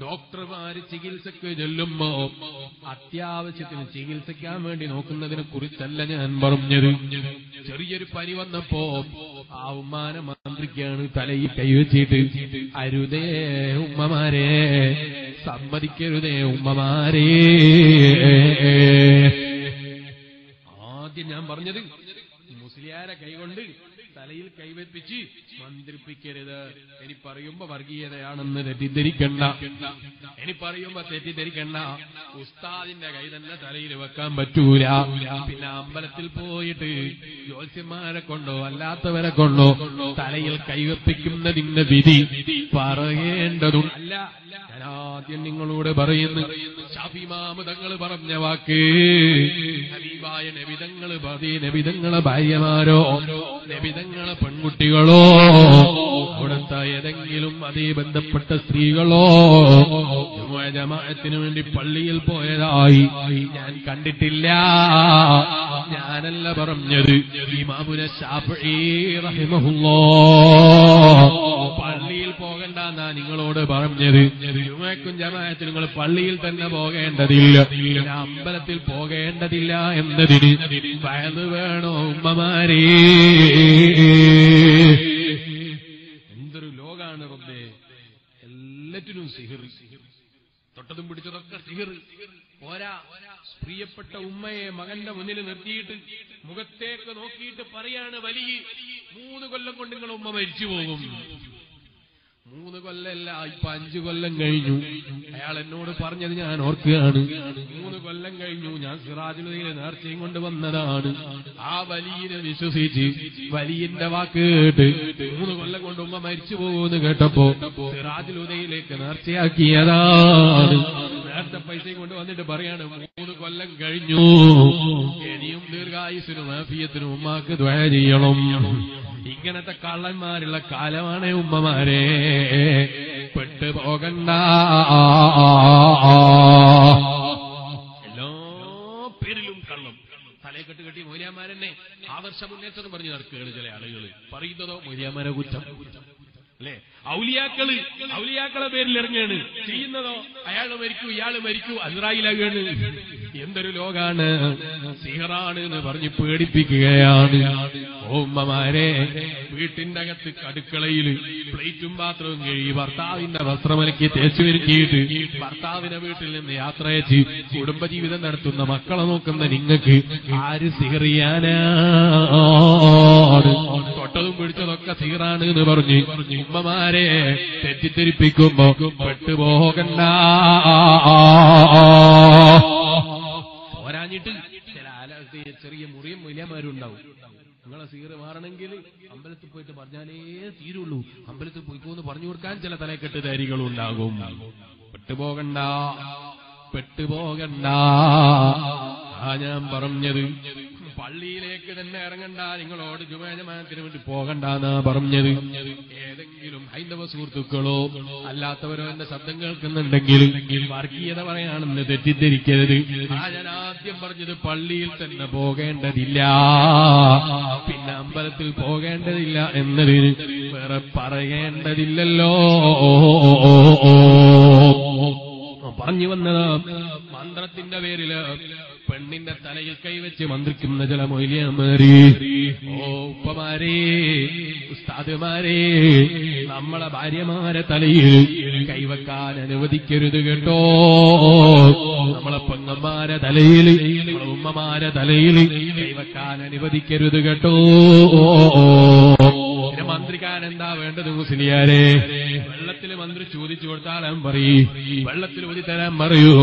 ഡോക്ടർമാര് ചികിത്സക്ക് ചൊല്ലുമ്പോ അത്യാവശ്യത്തിന് ചികിത്സിക്കാൻ വേണ്ടി നോക്കുന്നതിനെ കുറിച്ചല്ല ഞാൻ പറഞ്ഞത്. ചെറിയൊരു പനി വന്നപ്പോ ആ ഉമ്മാന മന്ത്രിക്കാണ് തലയിൽ കൈവച്ചിട്ട്. അരുതേ ഉമ്മമാരെ, സമ്മതിക്കരുതേ ഉമ്മമാരെ. ആദ്യം ഞാൻ പറഞ്ഞത്, മുസ്ലിയാരെ കൈകൊണ്ട് തലയിൽ കൈവെപ്പിച്ച് മന്ത്രിപ്പിക്കരുത്. ഇനി പറയുമ്പോ വർഗീയതയാണെന്ന് തെറ്റിദ്ധരിക്കണ്ട. ഇനി പറയുമ്പോ തെറ്റിദ്ധരിക്കണ്ട ഉസ്താദിന്റെ കൈ തന്നെ തലയിൽ വെക്കാൻ പറ്റൂല. പിന്നെ അമ്പലത്തിൽ പോയിട്ട് ജ്യോത്സ്യന്മാരെ കൊണ്ടോ അല്ലാത്തവരെ കൊണ്ടോ തലയിൽ കൈവെപ്പിക്കുന്നതിന്റെ വിധി പറയേണ്ടതുണ്ട്. അല്ല, ഞാനാദ്യം നിങ്ങളോട് പറയുന്നു, ശാഫി ഇമാം തങ്ങൾ പറഞ്ഞ വാക്ക്, ഹബീബായ നബി തങ്ങൾ, നബി തങ്ങളെ ഭാര്യമാരോ നബിതങ്ങളെ പെൺകുട്ടികളോ കൊടുത്ത ഏതെങ്കിലും അതേ ബന്ധപ്പെട്ട സ്ത്രീകളോ ജമാഅത്തിനു വേണ്ടി പള്ളിയിൽ പോയതായി ഞാൻ കണ്ടിട്ടില്ല. ഞാനല്ല പറഞ്ഞത്, ഇമാമുന ശാഫിഈ റഹിമഹുല്ലാഹ് പള്ളിയിൽ പോകണ്ടെന്നാ നിങ്ങളോട് പറഞ്ഞത്. ജുമഅക്കും ജമാഅത്തിനും നിങ്ങൾ പള്ളിയിൽ തന്നെ പോകേണ്ടതില്ല, അമ്പലത്തിൽ പോകേണ്ടതില്ല എന്നതിന് വയത് വേണോ ഉമ്മമാരേ? എന്തൊരു ലോകാണ് റബ്ബേ! എല്ലാറ്റിനും സിഹിർ, തൊട്ടതും പിടിച്ചതൊക്കെ സിഹിർ. പോരാ, പ്രിയപ്പെട്ട ഉമ്മയെ മകന്റെ മുന്നിൽ നിർത്തിയിട്ട് മുഖത്തേക്ക് നോക്കിയിട്ട് പറയാണ്, വലിയ മൂന്ന് കൊല്ലം കൊണ്ട് നിങ്ങൾ ഉമ്മ മരിച്ചു പോകും. മൂന്ന് കൊല്ലമല്ല, ഇപ്പൊ അഞ്ചു കൊല്ലം കഴിഞ്ഞു. അയാൾ എന്നോട് പറഞ്ഞത് ഞാൻ ഓർക്കുകയാണ്. മൂന്ന് കൊല്ലം കഴിഞ്ഞു ഞാൻ സിറാജുദ്ദീനെ നേർച്ചയും കൊണ്ട് വന്നതാണ്. ആ വലിയനെ വിശ്വസിച്ച് വലിയന്റെ വാക്ക് കേട്ട് മൂന്ന് കൊല്ലം കൊണ്ട് ഉമ്മ മരിച്ചു പോകുമെന്ന് കേട്ടപ്പോ സിറാജുദ്ദീനിലേക്ക് നേർച്ചയാക്കിയതാണ്. നേരത്തെ പൈസയും കൊണ്ട് വന്നിട്ട് പറയാണ്, മൂന്ന് കൊല്ലം കഴിഞ്ഞു, ഇനിയും ദീർഘായുസിനും ആഫിയത്തിനും ഉമ്മാക്ക് ദുആ ചെയ്യണം. ഇങ്ങനത്തെ കള്ളന്മാരുള്ള കാലമാണ് ഉമ്മമാരെ, പെട്ടു പോകണ്ട. എല്ലാ പേരിലും കള്ളം. തലയെ കെട്ട് കെട്ടി മൊയ്ലിയാന്മാരെന്നെ ആദർശ മുന്നേറ്റം പറഞ്ഞു നടക്കുകയാണ് ചില ആളുകൾ. പറയുന്നതോ മൊയ്ലിയാന്മാരെ കുറ്റം അല്ലെ? ഔലിയാക്കള് ഔലിയാക്കളെ പേരിൽ ഇറങ്ങുകയാണ്. ചെയ്യുന്നതോ അയാള് മരിക്കൂ ഇയാള് മരിക്കൂ അസ്രായിലാണ്. എന്തൊരു ലോകാണ്! സിഹറാണ് എന്ന് പറഞ്ഞ് പേടിപ്പിക്കുകയാണ്. ഓമ്മമാരെ, വീട്ടിന്റെ അകത്ത് കടുക്കളയിൽ പ്ലേറ്റും പാത്രവും കഴുകി ഭർത്താവിന്റെ വസ്ത്രമലക്കി തേച്ചു വരുത്തിയിട്ട് ഭർത്താവിന്റെ വീട്ടിൽ നിന്ന് യാത്രയച്ച് കുടുംബജീവിതം നടത്തുന്ന മക്കളെ നോക്കുന്ന നിങ്ങൾക്ക് ആര് സിഹറിയാനാ? തൊട്ടതും പിടിച്ചതൊക്കെ സിഹറാണ് എന്ന് പറഞ്ഞ് ഉമ്മമാരെ തെറ്റിദ്ധരിപ്പിക്കുമ്പോ പെട്ടുപോകണ്ട. പോരാഞ്ഞിട്ട് ചില ആലത്തെ ചെറിയ മുറിയും വലിയമാരുണ്ടാവും. നിങ്ങളെ സീറ് മാറണമെങ്കിൽ അമ്പലത്തിൽ പോയിട്ട് പറഞ്ഞാലേ തീരുള്ളൂ. അമ്പലത്തിൽ പോയിക്കോന്ന് പറഞ്ഞു കൊടുക്കാൻ ചില തലക്കെട്ടുകാരികളും ഉണ്ടാകും. പെട്ടുപോകണ്ട, പെട്ടുപോകണ്ട. ആ ഞാൻ പറഞ്ഞത് പള്ളിയിലേക്ക് തന്നെ ഇറങ്ങണ്ട, നിങ്ങളോട് ജുമാജമാനത്തിന് വേണ്ടി പോകണ്ടെന്നാ പറഞ്ഞത്. ഏതെങ്കിലും ഹൈന്ദവ സുഹൃത്തുക്കളോ അല്ലാത്തവരോ എന്റെ ശബ്ദം കേൾക്കുന്നുണ്ടെങ്കിൽ വർഗീയത പറയാണെന്ന് തെറ്റിദ്ധരിക്കരുത്. ഞാൻ ആദ്യം പറഞ്ഞത് പള്ളിയിൽ തന്നെ പോകേണ്ടതില്ല, പിന്നെ അമ്പലത്തിൽ പോകേണ്ടതില്ല എന്നതിന് വേറെ പറയേണ്ടതില്ലല്ലോ. പറഞ്ഞു വന്നത് മന്ത്രത്തിന്റെ പേരില് പെണ്ണിന്റെ തലയിൽ കൈവച്ച് മന്ത്രിക്കുന്ന ചില മൊയ്ലിയാന്മാരെ, ഓ ഉപ്പമാരെ, ഉസ്താദുമാരെ, നമ്മളെ ഭാര്യമാരെ തലയിൽ കൈവക്കാൻ അനുവദിക്കരുത് കേട്ടോ. നമ്മളെ പെങ്ങന്മാരെ തലയിൽ, നമ്മളെ ഉമ്മമാരെ തലയിൽ കൈവക്കാൻ അനുവദിക്കരുത് കേട്ടോ. പിന്നെ മന്ത്രിക്കാൻ എന്താ വേണ്ടത് മുസ്ലിയാരെ? വെള്ളത്തിൽ മന്ത്രി ചോദിച്ചു കൊടുത്താൽ പറയും, വെള്ളത്തിൽ ഊതി തരാൻ പറയൂ,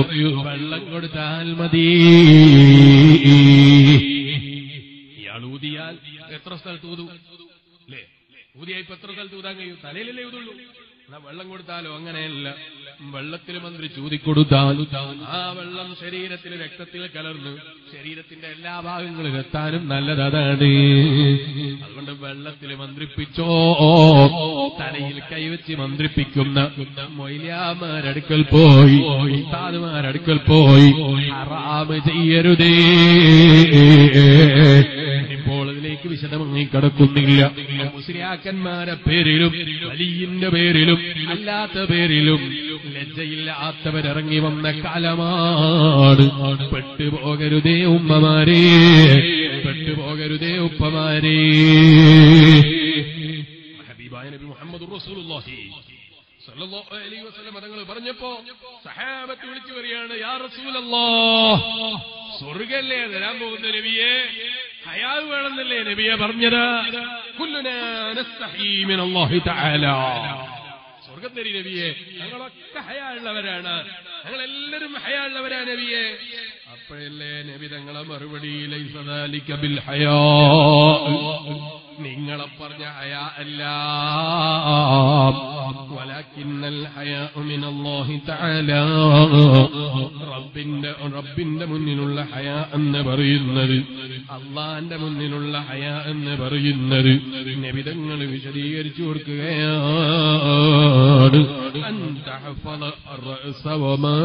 വെള്ളം കൊടുത്താൽ മതി. ഇയാൾ ഊതിയാൽ എത്ര സ്ഥലത്ത് ഊതു അല്ലേ? ഊതിയായി ഇപ്പൊ എത്ര സ്ഥലത്ത് ഊതാൻ കഴിയും? തലയിലല്ലേ ഊതുള്ളൂ. എന്നാ വെള്ളം കൊടുത്താലോ? അങ്ങനെയല്ല, വെള്ളത്തിൽ മന്ത്രി ചൂതിക്കൊടുത്താൽ ആ വെള്ളം ശരീരത്തിൽ രക്തത്തിൽ കലർന്ന് ശരീരത്തിന്റെ എല്ലാ ഭാഗങ്ങളും എത്താനും നല്ലതാണ്. അതുകൊണ്ട് വെള്ളത്തിൽ മന്ത്രിപ്പിച്ചോ. തലയിൽ കൈവച്ച് മന്ത്രിപ്പിക്കുന്ന മൊയ്ലിയാമാരടുക്കൽ പോയി, ഉസ്താദുമാരടുക്കൽ പോയി ഹറാമ് ചെയ്യരുതേ. ഇപ്പോൾ ഇതിലേക്ക് വിശദമായി കടക്കുന്നില്ല. മുസ്ലിയാക്കന്മാരെ പേരിലും വലിയന്റെ പേരിലും അല്ലാത്ത പേരിലും ലജ്ജയില്ലാത്തവരിറങ്ങി വന്ന കാലമാണ്. പെട്ടുപോകരുതേ ഉമ്മമാരെ, പെട്ടുപോകരുതേ ഉപ്പമാരെ. ഹബീബായ നബി മുഹമ്മദുർ റസൂലുള്ളാഹി സല്ലല്ലാഹു അലൈഹി വസല്ലം തങ്ങൾ പറഞ്ഞപ്പോ സഹാബത്ത് വിളിച്ചു പറയാണ്, യാ റസൂലല്ലാഹ്, സ്വർഗ്ഗല്ലേ തരാൻ പോകുന്ന നബിയെ? ഹയാവ് വേണമെന്നല്ലേ നബിയെ പറഞ്ഞത്? കുല്ലുനാ നസ്തഹീ മിനല്ലാഹി തആലാ. സ്വർഗ്ഗത്തരി നബിയെ, ഞങ്ങളൊക്കെ ഹയാവുള്ളവരാണ്, ഞങ്ങളെല്ലാവരും ഹയാവുള്ളവരാ നബിയെ. അപ്പോഴല്ലേ നബി തങ്ങളെ മറുപടി, ലൈസ ദാലിക ബിൽ ഹയാ, നിങ്ങളെ പറഞ്ഞ ഹയാ അല്ല, ولكن الحياء من الله تعالى ربنا ربنا مننا الحياء أن برينا الله أن مننا الحياء أن برينا نبينا بشرير جورك أن تحفظ الرأس وما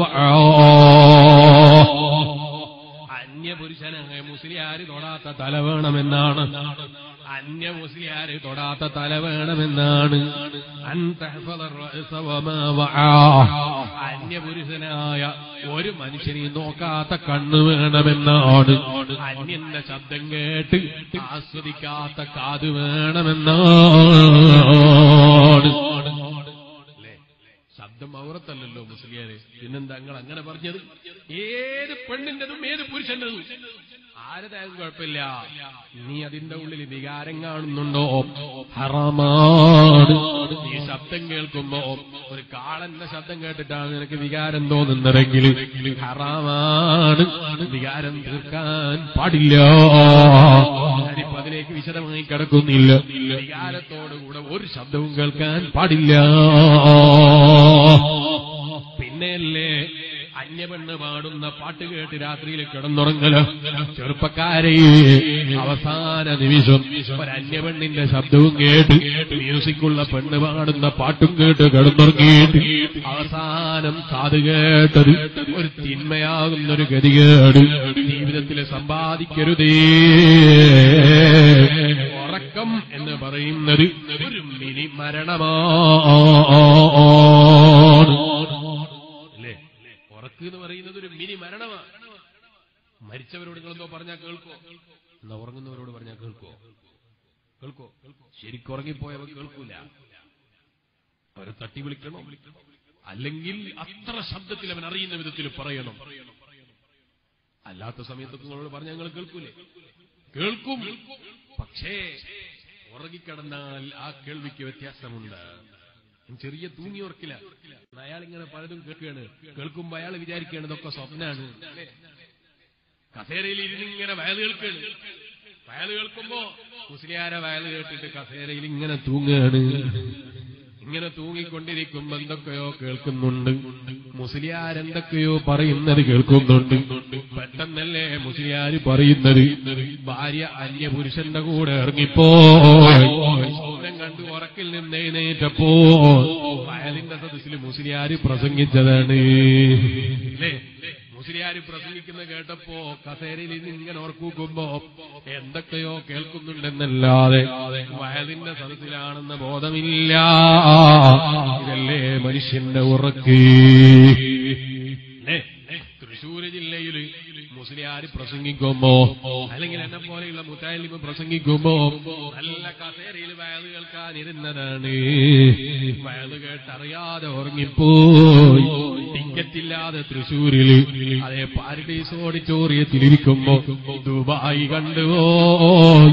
وعاه പുരുഷനായ മുസ്ലിയാര് തൊടാത്ത തല വേണമെന്നാണ് അന്യ മുസ്ലിയാര് തൊടാത്ത തല വേണമെന്നാണ് അന്യ പുരുഷനായ ഒരു മനുഷ്യനെ നോക്കാത്ത കണ്ണ് വേണമെന്നാണ് അന്യന്റെ ശബ്ദം കേട്ട് ആസ്വദിക്കാത്ത കാത് വേണമെന്നാണ് ല്ലോ മുസ്ലിയാരെ. പിന്നെന്താ നിങ്ങൾ അങ്ങനെ പറഞ്ഞത്? ഏത് പെണ്ണിന്റെതും ഏത് പുരുഷന്റെതും ആരതായാലും കുഴപ്പമില്ല. നീ അതിന്റെ ഉള്ളിൽ വികാരം കാണുന്നുണ്ടോ? ഹറാമാണ്. നീ ശബ്ദം കേൾക്കുമ്പോ ഒരു കാളന്റെ ശബ്ദം കേട്ടിട്ടാണ് നിനക്ക് വികാരം തോന്നുന്നതെങ്കിൽ ഹറാമാണ്, വികാരം തീർക്കാൻ പാടില്ല. ഞാനിപ്പോ അതിലേക്ക് വിശദമായി കിടക്കുന്നില്ല. വികാരത്തോടുകൂടെ ഒരു ശബ്ദവും കേൾക്കാൻ പാടില്ല. പിന്നെയല്ലേ അന്യപെണ്ണ് പാടുന്ന പാട്ട് കേട്ട് രാത്രിയിൽ കിടന്നുറങ്ങല ചെറുപ്പക്കാരെ. അവസാന നിമിഷം ഒരന്യപെണ്ണിന്റെ ശബ്ദവും കേട്ട് മ്യൂസിക്കുള്ള പെണ്ണ് പാടുന്ന പാട്ടും കേട്ട് കിടന്നുറങ്ങിയിട്ട് അവസാനം കാത് കേട്ടത് ഒരു തിന്മയാകുന്നൊരു ഗതികേട്. ജീവിതത്തിൽ സമ്പാദിക്കരുതേ. ഉറക്കം എന്ന് പറയുന്നത് ഒരു മിനി മരണമാണ്. ഉറക്ക് എന്ന് പറയുന്നത് ഒരു മിനി മരണമാണ്. മരിച്ചവരോട് നിങ്ങളെന്തോ പറഞ്ഞാൽ കേൾക്കോ? എന്നാ ഉറങ്ങുന്നവരോട് പറഞ്ഞാൽ കേൾക്കോ? കേൾക്കോ? ശരിക്കും ഉറങ്ങിപ്പോയവർ കേൾക്കൂല. അവരെ തട്ടി വിളിക്കണം, അല്ലെങ്കിൽ അത്ര ശബ്ദത്തിൽ അവൻ അറിയുന്ന വിധത്തിൽ പറയണം. അല്ലാത്ത സമയത്തൊക്കെ നിങ്ങളോട് പറഞ്ഞാൽ ഞങ്ങൾ കേൾക്കൂലേ? കേൾക്കും. പക്ഷേ ഉറങ്ങിക്കിടന്നാൽ ആ കേൾവിക്ക് വ്യത്യാസമുണ്ട്. ചെറിയ തൂങ്ങി ഉറക്കില്ല. അയാളിങ്ങനെ പലതും കേൾക്കുകയാണ്. കേൾക്കുമ്പോ അയാൾ വിചാരിക്കുകയാണ് ഇതൊക്കെ സ്വപ്നാണ്. കസേരയിൽ ഇരുന്ന് ഇങ്ങനെ വയല് കേൾക്കുകയാണ്. വയല് കേൾക്കുമ്പോ മുസ്ലിയാര വയല് കേട്ടിട്ട് കസേരയിൽ ഇങ്ങനെ തൂങ്ങുകയാണ്. ഇങ്ങനെ തൂങ്ങിക്കൊണ്ടിരിക്കുമ്പോ എന്തൊക്കെയോ കേൾക്കുന്നുണ്ട്. മുസ്ലിയാരെന്തൊക്കെയോ പറയുന്നത് കേൾക്കുന്നുണ്ട്. പെട്ടെന്നല്ലേ മുസ്ലിയാര് പറയുന്നത്, ഭാര്യ അന്യ പുരുഷന്റെ കൂടെ ഇറങ്ങിപ്പോ. സ്വപ്നം കണ്ട് ഉറക്കിൽ നിന്ന് എഴുന്നേറ്റപ്പോ വയലിന്റെ സദസ്സിൽ മുസ്ലിയാര് പ്രസംഗിച്ചതാണ്. അല്ലേ? മുസ്ലിയാര് പ്രസംഗിക്കുന്ന കേട്ടപ്പോ കസേരയിൽ നിന്ന് ഇങ്ങനെ ഓർക്കുമ്പോ എന്തൊക്കെയോ കേൾക്കുന്നുണ്ടെന്നല്ലാതെ വയലിന്റെ സദസ്സിലാണെന്ന ബോധമില്ല. ഇതല്ലേ മനുഷ്യന്റെ ഉറക്ക്. തൃശ്ശൂർ ജില്ലയിൽ മുസ്ലിയാര് പ്രസംഗിക്കുമ്പോ അല്ലെങ്കിൽ എന്നെ പോലെയുള്ള മുത്താലിമ പ്രസംഗിക്കുമ്പോ നല്ല കസേരയിൽ വയത് കേൾക്കാനിരുന്നതാണ്. വയത് കേട്ടറിയാതെ ഉറങ്ങിപ്പോയി. ടിക്കറ്റില്ലാതെ തൃശ്ശൂരിൽ അതേ പാരഡൈസ് ഓഡിറ്റോറിയത്തിലിരിക്കുമ്പോ ദുബായി കണ്ടുപോയി,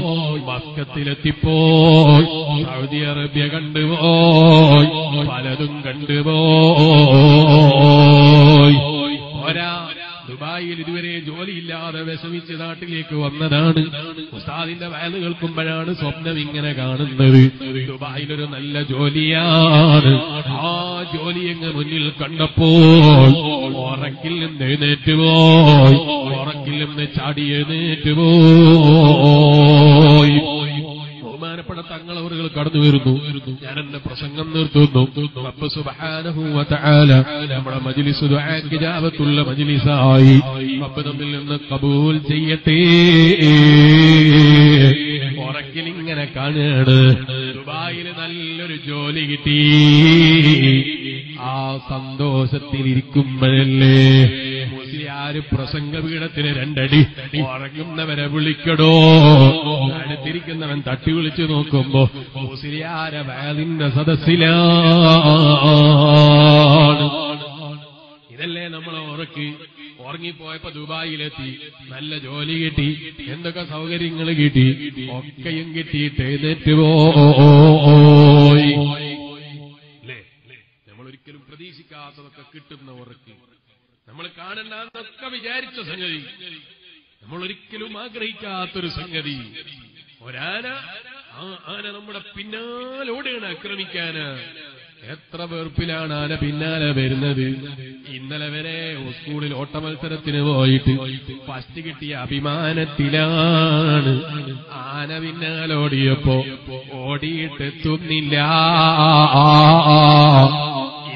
മസ്കത്തിലെത്തിപ്പോയി, സൗദി അറേബ്യ കണ്ടുപോയി, പലതും കണ്ടുപോയി. ഒരാ ദുബായിൽ ഇതുവരെ ജോലിയില്ലാതെ വിഷമിച്ച് നാട്ടിലേക്ക് വന്നതാണ്. ഉസ്താദിന്റെ വയല് കേൾക്കുമ്പോഴാണ് സ്വപ്നം ഇങ്ങനെ കാണുന്നത്. ദുബായിലൊരു നല്ല ജോലിയാണ്. ആ ജോലി എങ്ങ് മുന്നിൽ കണ്ടപ്പോൾ ഉറക്കിൽ നിന്ന് എഴുന്നേറ്റുപോയി, ഉറക്കിൽ നിന്ന് ചാടി എഴുന്നേറ്റുപോയി. ബഹുമാനപ്പെട്ട തങ്ങളവറുകൾ കടന്നു വരുന്നു. ഞാൻ എന്റെ പ്രസംഗം നിർത്തുന്നു. റബ്ബ് സുബ്ഹാനഹു വ തആല നമ്മുടെ മജ്‌ലിസ് ദുആഇജാബത്തുള്ള മജ്‌ലിസായി റബ്ബ് നമ്മിൽ നിന്ന് കബൂൽ ചെയ്യട്ടെ. ഉറക്കിൽ ഇങ്ങനെ കാണുകയാണ്, ദുബായിൽ നല്ലൊരു ജോലി കിട്ടി. ആ സന്തോഷത്തിലിരിക്കുമ്പോഴല്ലേ മുസ്ലിയാര് പ്രസംഗപീഠത്തിന് രണ്ടടി. ഉറങ്ങുന്നവരെ വിളിക്കടോ. അടുത്തിരിക്കുന്നവൻ തട്ടി വിളിച്ചു നോക്കുമ്പോ മുസ്ലിയാര വയലിന്റെ സദസ്സിലാണ്. ഇതല്ലേ നമ്മളെ ഉറക്കി. ഉറങ്ങിപ്പോയപ്പോ ദുബായിലെത്തി, നല്ല ജോലി കിട്ടി, എന്തൊക്കെ സൗകര്യങ്ങൾ കിട്ടി, ഒക്കെയും കിട്ടിയിട്ട് എഴുന്നേറ്റുപോയി. ഒരിക്കലും പ്രതീക്ഷിക്കാത്തതൊക്കെ കിട്ടുന്ന ഉറക്ക്. നമ്മൾ കാണണ്ടെന്നൊക്കെ വിചാരിച്ച സംഗതി, നമ്മളൊരിക്കലും ആഗ്രഹിക്കാത്തൊരു സംഗതി. ഒരാന ആ ആന നമ്മുടെ പിന്നാലോടെയാണ് ആക്രമിക്കാന്. എത്ര വെറുപ്പിലാണ് ആന പിന്നാലെ വരുന്നത്. ഇന്നലെ വരെ സ്കൂളിൽ ഓട്ടമത്സരത്തിന് പോയിട്ട് ഫസ്റ്റ് കിട്ടിയ അഭിമാനത്തിലാണ് ആന പിന്നാലോടിയപ്പോ ഓടിയിട്ടെത്തുന്നില്ല.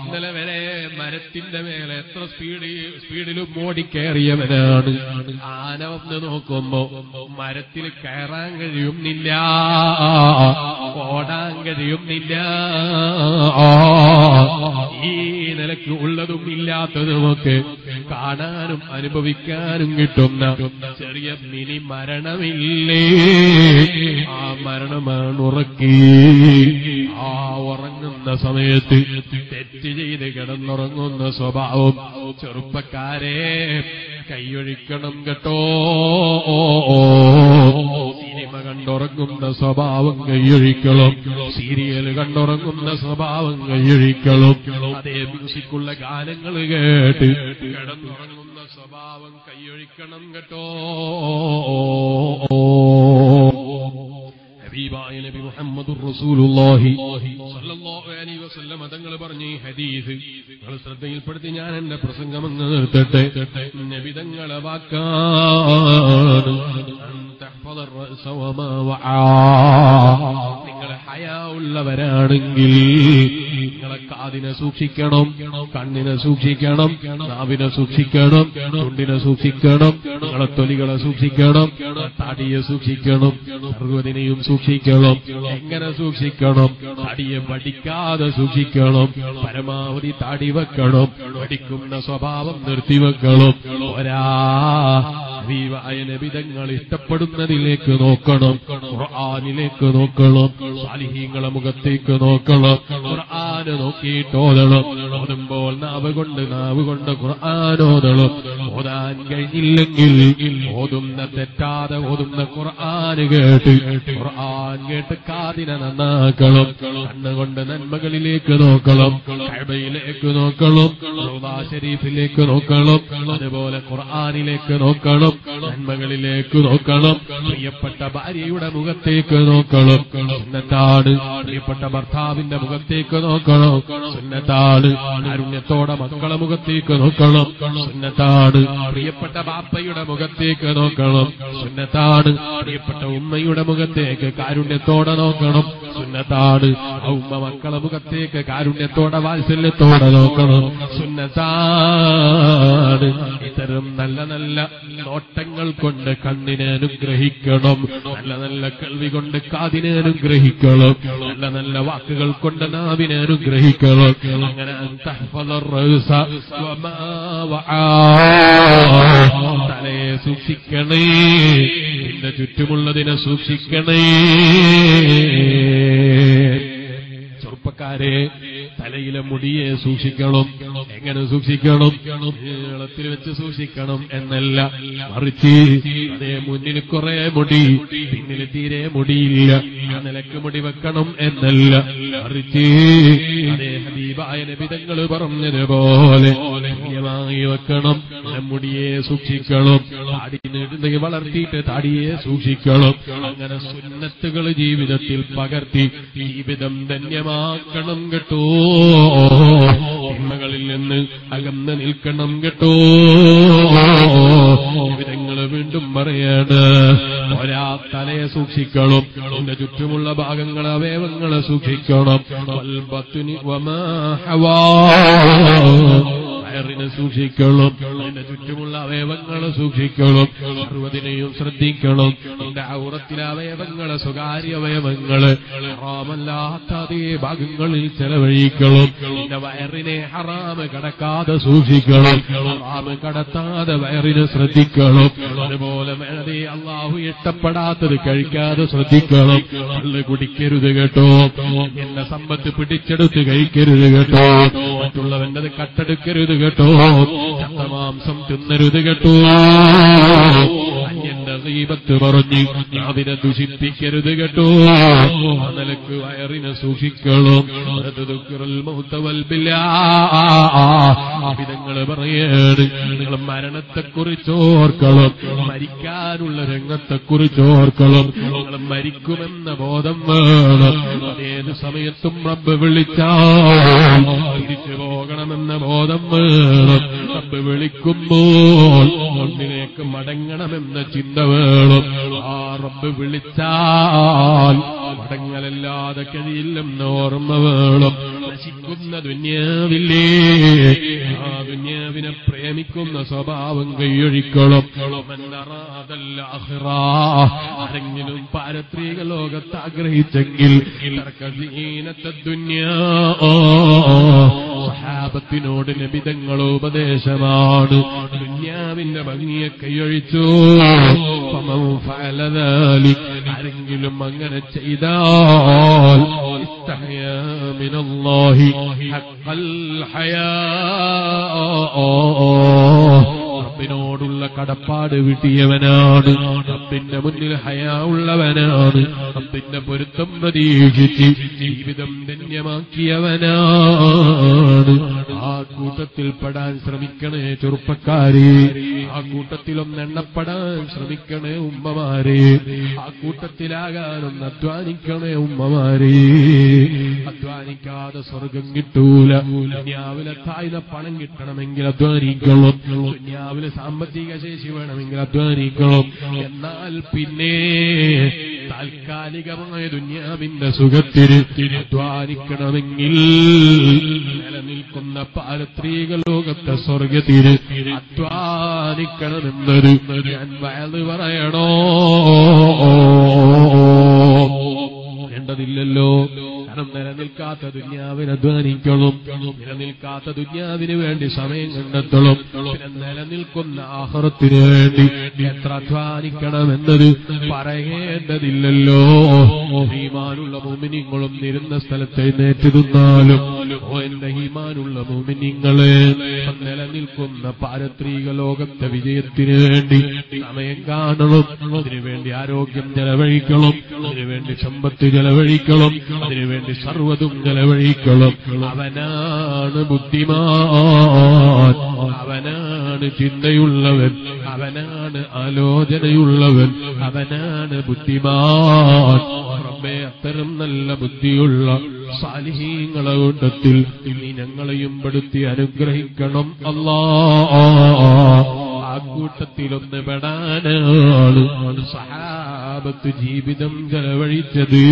ഇന്നലെ വരെ മരത്തിന്റെ മേലെ എത്ര സ്പീഡ് സ്പീഡിലും ഓടി കയറിയവനാണ്, ആന വന്ന് നോക്കുമ്പോ മരത്തിൽ കയറാൻ കഴിയുന്നില്ല, ഓടാൻ കഴിയുന്നില്ല. ഈ നിലയ്ക്ക് ഉള്ളതും ഇല്ലാത്തതുമൊക്കെ കാണാനും അനുഭവിക്കാനും കിട്ടുന്ന ചെറിയ മിനി മരണമില്ലേ, ആ മരണമാണ് ഉറക്കി. ആ ഉറങ്ങുന്ന സമയത്ത് തെറ്റ് ചെയ്ത് കിടന്നുറ ുന്ന സ്വഭാവം ചെറുപ്പക്കാരെ കൈയൊഴിക്കണം കേട്ടോ. സിനിമ കണ്ടുറങ്ങുന്ന സ്വഭാവം കൈയൊഴിക്കണം, സീരിയൽ കണ്ടുറങ്ങുന്ന സ്വഭാവം കൈയൊഴിക്കണം, അതേ മ്യൂസിക്കുള്ള ഗാനങ്ങൾ കേട്ട് കിടന്നുറങ്ങുന്ന സ്വഭാവം കൈയൊഴിക്കണം കേട്ടോ. ഹബീബായ നബി മുഹമ്മദുർ റസൂലുള്ളാഹി സ്വല്ലല്ലാഹു അലൈഹി വസല്ലം തങ്ങൾ പറഞ്ഞ ഈ ഹദീസ് നിങ്ങൾ ശ്രദ്ധയിൽപ്പെടുത്തി ഞാൻ എന്റെ പ്രസംഗം എന്ന് നിർത്തട്ടെ. നബി തങ്ങളെ വാക്കാണ് നിങ്ങളെ ഹയാ ഉള്ളവരാണെങ്കിൽ നിങ്ങളെ കാതിനെ സൂക്ഷിക്കണം, കണ്ണിനെ സൂക്ഷിക്കണം, നാവിനെ സൂക്ഷിക്കണം, ചുണ്ടിനെ സൂക്ഷിക്കണം, നിങ്ങളെ തൊലികളെ സൂക്ഷിക്കണം, താടിയെ സൂക്ഷിക്കണം, സർവ്വതിനെയും സൂക്ഷിക്കണം. സൂക്ഷിക്കണം. എങ്ങനെ സൂക്ഷിക്കണം? താടിയെ വടിക്കാതെ സൂക്ഷിക്കണം, പരമാവധി താടി വെക്കണം, വടിക്കുന്ന സ്വഭാവം നിർത്തിവെക്കണം. ഒരാ വിധങ്ങൾ ഇഷ്ടപ്പെടുന്നതിലേക്ക് നോക്കണം, ഖുർആനിലേക്ക് നോക്കണം, സാലിഹീങ്ങളെ മുഖത്തേക്ക് നോക്കണം, ഖുർആന് നോക്കിയിട്ടോതണം, ഓതുമ്പോൾ നാവ് കൊണ്ട് നാവ് കൊണ്ട് ഖുർആാനോതണം. ഓതാൻ കഴിഞ്ഞില്ലെങ്കിൽ ഓതുന്ന തെറ്റാതെ ഓതുന്ന ഖുർആന് കേട്ട് കേട്ട് കാതിനെ നന്നാക്കണം, കണ്ണുകൊണ്ട് നന്മകളിലേക്ക് നോക്കണം, കഅബയിലേക്ക് നോക്കണം, റൗളാ ശരീഫിലേക്ക് നോക്കണം, അതുപോലെ ഖുർആനിലേക്ക് നോക്കണം, നന്മകളിലേക്ക് നോക്കണം, പ്രിയപ്പെട്ട ഭാര്യയുടെ മുഖത്തേക്ക് നോക്കണം, സുന്നത്താണ്. പ്രിയപ്പെട്ട ഭർത്താവിന്റെ മുഖത്തേക്ക് നോക്കണം, സുന്നത്താണ്. കാരുണ്യത്തോടെ മക്കളെ മുഖത്തേക്ക് നോക്കണം, സുന്നത്താണ്. പ്രിയപ്പെട്ട ബാപ്പയുടെ മുഖത്തേക്ക് നോക്കണം, സുന്നത്താണ്. പ്രിയപ്പെട്ട ഉമ്മയുടെ മുഖത്തേക്ക് കാരുണ്യത്തോടെ നോക്കണം, സുന്നത്താണ്. ഉമ്മ മക്കളെ മുഖത്തേക്ക് കാരുണ്യത്തോടെ വാത്സല്യത്തോടെ നോക്കണം, സുന്നത്താണ്. ഇത്തരം നല്ല നല്ല നോട്ടങ്ങൾ കൊണ്ട് കണ്ണിനെ അനുഗ്രഹിക്കണം, നല്ല നല്ല കേൾവി കൊണ്ട് കാതിനെ അനുഗ്രഹിക്കണം, നല്ല നല്ല വാക്കുകൾ കൊണ്ട് നാവിനെ അനുഗ്രഹിക്കണം. അങ്ങനെ തലയെ സൂക്ഷിക്കണേ, നിന്റെ ചുറ്റുമുള്ളതിനെ സൂക്ഷിക്കണേ. ചെറുപ്പക്കാരെ, തലയിലെ മുടിയെ സൂക്ഷിക്കണം. എങ്ങനെ സൂക്ഷിക്കണം? നീളത്തിൽ വെച്ച് സൂക്ഷിക്കണം എന്നല്ല, മറിച്ച് അതേ മുന്നിൽ കുറെ മുടി, പിന്നിൽ തീരെ മുടിയില്ല, നിലക്ക് മുടി വെക്കണം എന്നല്ല, മറിച്ച് അതേ ഹബീബായ നബിതങ്ങൾ പറഞ്ഞതുപോലെ വാങ്ങി വെക്കണം. മുടിയെ സൂക്ഷിക്കണം, താടി നീട്ടുണ്ടെങ്കിൽ വളർത്തിയിട്ട് താടിയെ സൂക്ഷിക്കണം. അങ്ങനെ സുന്നത്തുകൾ ജീവിതത്തിൽ പകർത്തി ജീവിതം ധന്യമാക്കണം കേട്ടോ. തിന്മകളിൽ നിന്ന് അകന്ന് നിൽക്കണം കേട്ടോ. വിധങ്ങൾ വീണ്ടും പറയാണ്, ഒരാ തലയെ സൂക്ഷിക്കണം, എന്റെ ചുറ്റുമുള്ള ഭാഗങ്ങൾ അവയവങ്ങളെ സൂക്ഷിക്കണം, വയറിനെ സൂക്ഷിക്കണം, എന്റെ ചുറ്റുമുള്ള അവയവങ്ങളെ സൂക്ഷിക്കണം, സർവ്വതിനെയും ശ്രദ്ധിക്കണം. എന്റെ ഔറത്തിലെ അവയവങ്ങളെ, സ്വകാര്യ അവയവങ്ങള് ഹറാമല്ലാത്ത അതേ ഭാഗങ്ങളിൽ ചെലവഴിക്കണം. എന്റെ വയറിനെ ഹറാമ് കടക്കാതെ സൂക്ഷിക്കണം, ഹറാമ് കടത്താതെ വയറിനെ ശ്രദ്ധിക്കണം. അതുപോലെ വേറെ അള്ളാഹു ഇഷ്ടപ്പെടാത്തത് കഴിക്കാതെ ശ്രദ്ധിക്കണം. കള്ള് കുടിക്കരുത് കേട്ടോ, എന്റെ സമ്പത്ത് പിടിച്ചെടുത്ത് കഴിക്കരുത് കേട്ടോ, മറ്റുള്ളവൻ്റെത് കട്ടെടുക്കരുത് കേട്ടോ, മാംസം തിന്നരുത് കേട്ടോ, അന്യന്റെ ഗീബത്ത് പറഞ്ഞു, അതിനെ ദുഷിപ്പിക്കരുത് കേട്ടോ, ആ നിലക്ക് വയറിനെ സൂക്ഷിക്കണോ. നിങ്ങള് പറയാണ്, നിങ്ങൾ മരണത്തെക്കുറിച്ച് ഓർക്കണം, മരിക്കാനുള്ള രംഗത്തെക്കുറിച്ച് ഓർക്കണം, നിങ്ങൾ മരിക്കുമെന്ന ബോധം വേണം. ഏത് സമയത്തും റബ്ബ് വിളിച്ചാ തിരിച്ചു പോകണമെന്ന ബോധം വേണം. റബ്ബ് വിളിക്കുമ്പോൾ ഒന്നിലേക്ക് മടങ്ങണമെന്ന ചിന്ത വേണം. ആ റബ്ബ് വിളിച്ചാൽ മടങ്ങലല്ലാതെ കഴിയില്ലെന്ന് ഓർമ്മ വേണം. നശിക്കുന്ന ദുന്യാവില്ലേ, ആ ദുന്യാവിനെ പ്രേമിക്കുന്ന സ്വഭാവം കൈയൊഴിക്കണം. ആരെങ്കിലും പാരത്രിക ലോകത്ത് ആഗ്രഹിച്ചെങ്കിൽ സഹാബത്തിനോട് നബിതങ്ങളോ ഉപദേശമാണ്. ദുന്യാവിന്റെ ഭംഗിയെ കൈയൊഴിച്ചു. ആരെങ്കിലും അങ്ങനെ ചെയ്താൽ മിനല്ലാഹി ഹഖൽ ഹയാ, റബ്ബിനോടുള്ള കടപ്പാട് വിട്ടിയവനാണ്, റബ്ബിന്റെ മുന്നിൽ ഹയാ ഉള്ളവനാണ്, റബ്ബിന്റെ പൊരുത്തം പ്രതീക്ഷിച്ച് ജീവിതം ധന്യമാക്കിയവനാണ്. ആ കൂട്ടത്തിൽ പെടാൻ ശ്രമിക്കണേ ചെറുപ്പക്കാരെ, ആ കൂട്ടത്തിലൊന്നെണ്ണപ്പെടാൻ ശ്രമിക്കണേ ഉമ്മമാരെ, ആ കൂട്ടത്തിലാകാനൊന്ന് അധ്വാനിക്കണേ ഉമ്മമാരെ. അധ്വാനിക്കാതെ സ്വർഗം കിട്ടൂല. രാവിലെ താഴ്ന്ന പണം കിട്ടണമെങ്കിൽ അധ്വാനിക്കണം, രാവിലെ സാമ്പത്തിക ശേഷി വേണമെങ്കിൽ അധ്വാനിക്കണം. എന്നാൽ പിന്നെ താൽക്കാലികമായ ദുന്യാവിന്റെ സുഖത്തിന് അധ്വാനിക്കണമെങ്കിൽ നിലനിൽക്കുന്ന പാരത്രിക ലോകത്തെ സ്വർഗത്തിന് അധ്വാനിക്കണമെന്നത് ഞാൻ വയത് പറയണോ? ണ്ടതില്ലല്ലോ. കാരണം നിലനിൽക്കാത്ത ദുന്യാവിന് അധ്വാനിക്കണം, നിലനിൽക്കാത്ത ദുന്യാവിന് വേണ്ടി സമയം കണ്ടെത്തണം, നിലനിൽക്കുന്ന ആഹ്റത്തിന് വേണ്ടി എത്ര അധ്വാനിക്കണമെന്നത് പറയേണ്ടതില്ലല്ലോ. ഹീമാനുള്ള മുഅ്മിനീങ്ങളും ഇരുന്ന സ്ഥലത്ത് എഴുന്നേറ്റ് നിന്നാലും, ഓ എന്റെ ഹീമാനുള്ള മുഅ്മിനീങ്ങളെ, നിലനിൽക്കുന്ന പാരത്രിക ലോകത്തെ വിജയത്തിന് വേണ്ടി സമയം കാണണം, അതിനുവേണ്ടി ആരോഗ്യം ചെലവഴിക്കണം, അതിനുവേണ്ടി സമ്പത്ത് ചെലവഴിക്കണം, അതിനുവേണ്ടി സർവ്വതും ചെലവഴിക്കണം. അവനാണ് ബുദ്ധിമാൻ, അവനാണ് ചിന്തയുള്ളവൻ, അവനാണ് ആലോചനയുള്ളവൻ, അവനാണ് ബുദ്ധിമാൻ. റബ്ബേ, അത്തരം നല്ല ബുദ്ധിയുള്ള സാലിഹീങ്ങളെ കൂട്ടത്തിൽ നീ ഞങ്ങളെയും പെടുത്തി അനുഗ്രഹിക്കണം അല്ലാഹ്. ആ കൂട്ടത്തിലൊന്ന് പെടാനാണ് സഹാബത്ത് ജീവിതം ചെലവഴിച്ചത്,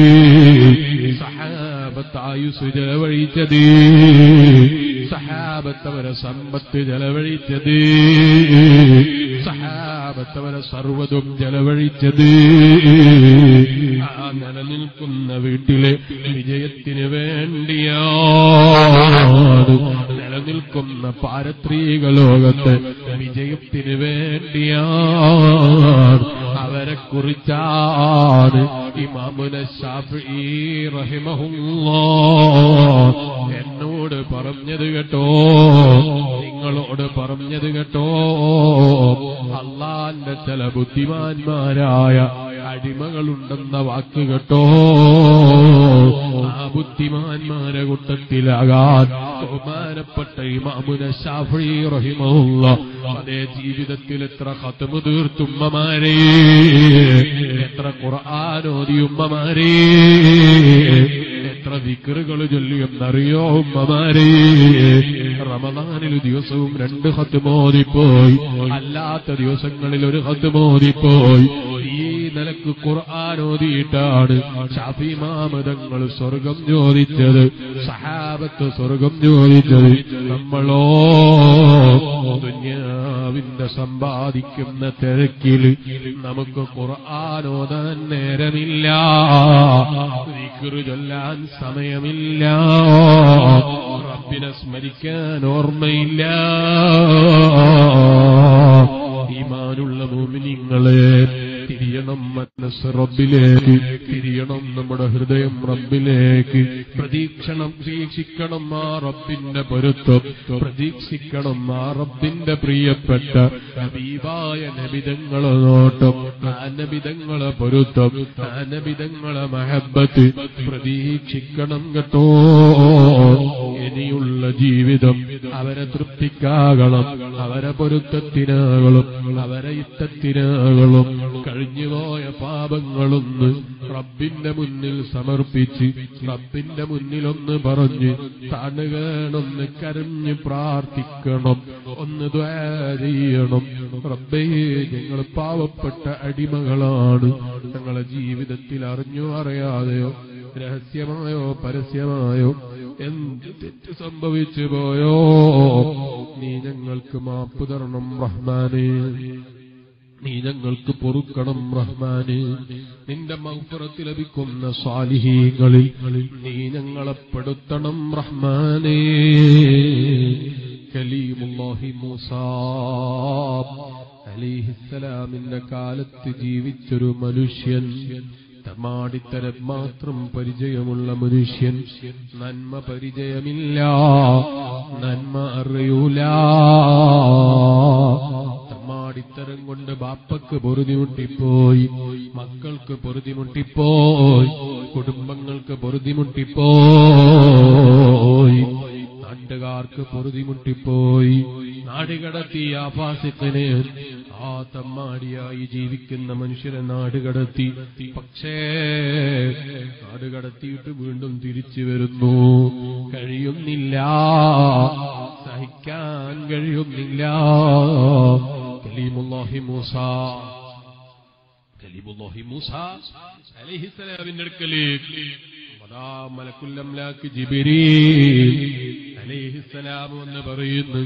സഹാബത്ത് ആയുസ് ചെലവഴിച്ചത്, സഹാബത്തവരെ സമ്പത്ത് ചെലവഴിച്ചത്, സഹാബത്തവരെ സർവ്വതും ചെലവഴിച്ചത്. ആ നിലനിൽക്കുന്ന വീട്ടിലെ വിജയത്തിന് വേണ്ടിയാണ്, നിലനിൽക്കുന്ന പാരത്രിക ലോകത്തെ വിജയത്തിന് വേണ്ടിയാണ്. അവരെ കുറിച്ചാണ് ഇമാമുന ശാഫിഈ റഹിമഹുല്ലാഹ് എന്നോട് പറഞ്ഞത് കേട്ടോ, നിങ്ങളോട് പറഞ്ഞത് കേട്ടോ. അല്ലാഹുവിന്റെ ചില ബുദ്ധിമാന്മാരായ അടിമകളുണ്ടെന്ന വാക്ക് കേട്ടോ. ആ ബുദ്ധിമാന്മാരെ കൂട്ടത്തിലാകാൻ ബഹുമാനപ്പെട്ട ഇമാമുന ശാഫിഈ റഹിമഹുല്ലാഹ് അതേ ജീവിതത്തിൽ എത്ര ഖത്മു തീർത്തുമ്മമാരെ, എത്ര ഖുർആൻ ഓതിയുമ്മമാരെ, എത്ര ദിക്റുകൾ ചൊല്ലിയെന്നറിയോ ഉമ്മമാരെ. റമദാനിൽ ദിവസവും രണ്ട് ഖത്മു ഓതിപ്പോയി, അല്ലാത്ത ദിവസങ്ങളിൽ ഒരു ഖത്മു ഓതിപ്പോയി. ഈ നിലക്ക് ഖുർആൻ ഓതിയിട്ടാണ് ശാഫിഈ ഇമാമങ്ങൾ സ്വർഗം ചോദിച്ചത്, സഹാബത്ത് സ്വർഗം ചോദിച്ചത്. നമ്മളോ ദുന്യാവിന്റെ സമ്പാദിക്കുന്ന തിരക്കിൽ നമുക്ക് ഖുർആൻ ഓതാൻ നേരമില്ല, ദിക്റ് ചൊല്ലാൻ സമയമില്ല, റബ്ബിനെ സ്മരിക്കാൻ ഓർമ്മയില്ല. ഈമാനുള്ള മുഅ്മിനീങ്ങളെ തിരിയണം മനസ്സ്. റബ്ബിലേക്ക് തിരിയണം, നമ്മുടെ ഹൃദയം റബ്ബിലേക്ക് പ്രതീക്ഷണം, പ്രതീക്ഷിക്കണം ആ റബ്ബിന്റെ പൊരുത്തം, പ്രതീക്ഷിക്കണം ആ റബ്ബിന്റെ പ്രിയപ്പെട്ട ഹബീബായ നബിതങ്ങളെ നോട്ടം, ആ നബിതങ്ങളെ പൊരുത്തം, ആ നബിതങ്ങളെ മഹബത്ത് പ്രതീക്ഷിക്കണം കേട്ടോ. ഇനിയുള്ള ജീവിതം അവരെ തൃപ്തിക്കാകണം, അവരെ പൊരുത്തത്തിനാകണം, അവരെ ഇത്തത്തിനാകണം. കഴിഞ്ഞുപോയ പാപങ്ങളൊന്ന് റബ്ബിന്റെ മുന്നിൽ സമർപ്പിച്ച്, റബ്ബിന്റെ മുന്നിലൊന്ന് പറഞ്ഞ് തണുകേണൊന്ന് കരഞ്ഞ് പ്രാർത്ഥിക്കണം, ഒന്ന് ദുആ ചെയ്യണം. റബ്ബേ, ഞങ്ങൾ പാവപ്പെട്ട അടിമകളാണ്, ഞങ്ങളെ ജീവിതത്തിൽ അറിഞ്ഞോ അറിയാതെയോ രഹസ്യമായോ പരസ്യമായോ എന്ത് തെറ്റ് സംഭവിച്ചു പോയോ, നീ ഞങ്ങൾക്ക് മാപ്പ് തരണം റഹ്മാനേ, നീ ഞങ്ങൾക്ക് പൊറുക്കണം റഹ്മാന്. നിന്റെ മഗ്ഫിറത്ത് ലഭിക്കുന്ന സാലിഹീങ്ങളിൽ നീ ഞങ്ങളെ പെടുത്തണം റഹ്മാനേ. കലീമുല്ലാഹി മൂസ അലൈഹിസ്സലാമിന്റെ കാലത്ത് ജീവിച്ചൊരു മനുഷ്യൻ, തമാടിത്തരം മാത്രം പരിചയമുള്ള മനുഷ്യൻ, നന്മ പരിചയമില്ല, നന്മ അറിയൂല. തമാടിത്തരം കൊണ്ട് ബാപ്പക്ക് പൊറുതിമുട്ടിപ്പോയി, മക്കൾക്ക് പൊറുതിമുട്ടിപ്പോയി, കുടുംബങ്ങൾക്ക് പൊറുതിമുട്ടിപ്പോയി, നാട്ടുകാർക്ക് പൊറുതിമുട്ടിപ്പോയി. നാടുകടത്തി ആ ഫാസിഖിനെ, ആ തമ്മാടിയായി ജീവിക്കുന്ന മനുഷ്യനെ നാടുകടത്തി. പക്ഷേ നാടുകടത്തിയിട്ട് വീണ്ടും തിരിച്ചു വരുന്നു, കഴിയുന്നില്ല, സഹിക്കാൻ കഴിയുന്നില്ല. കലീമുല്ലാഹി മൂസ കലീമുല്ലാഹി മൂസ അലൈഹിസ്സലാമിന്റെ അടുക്കലേക്ക് മലക്കുൽ അംലാക്ക് ജിബ്രീൽ അലൈഹിസ്സലാം എന്ന് പറയുന്നു,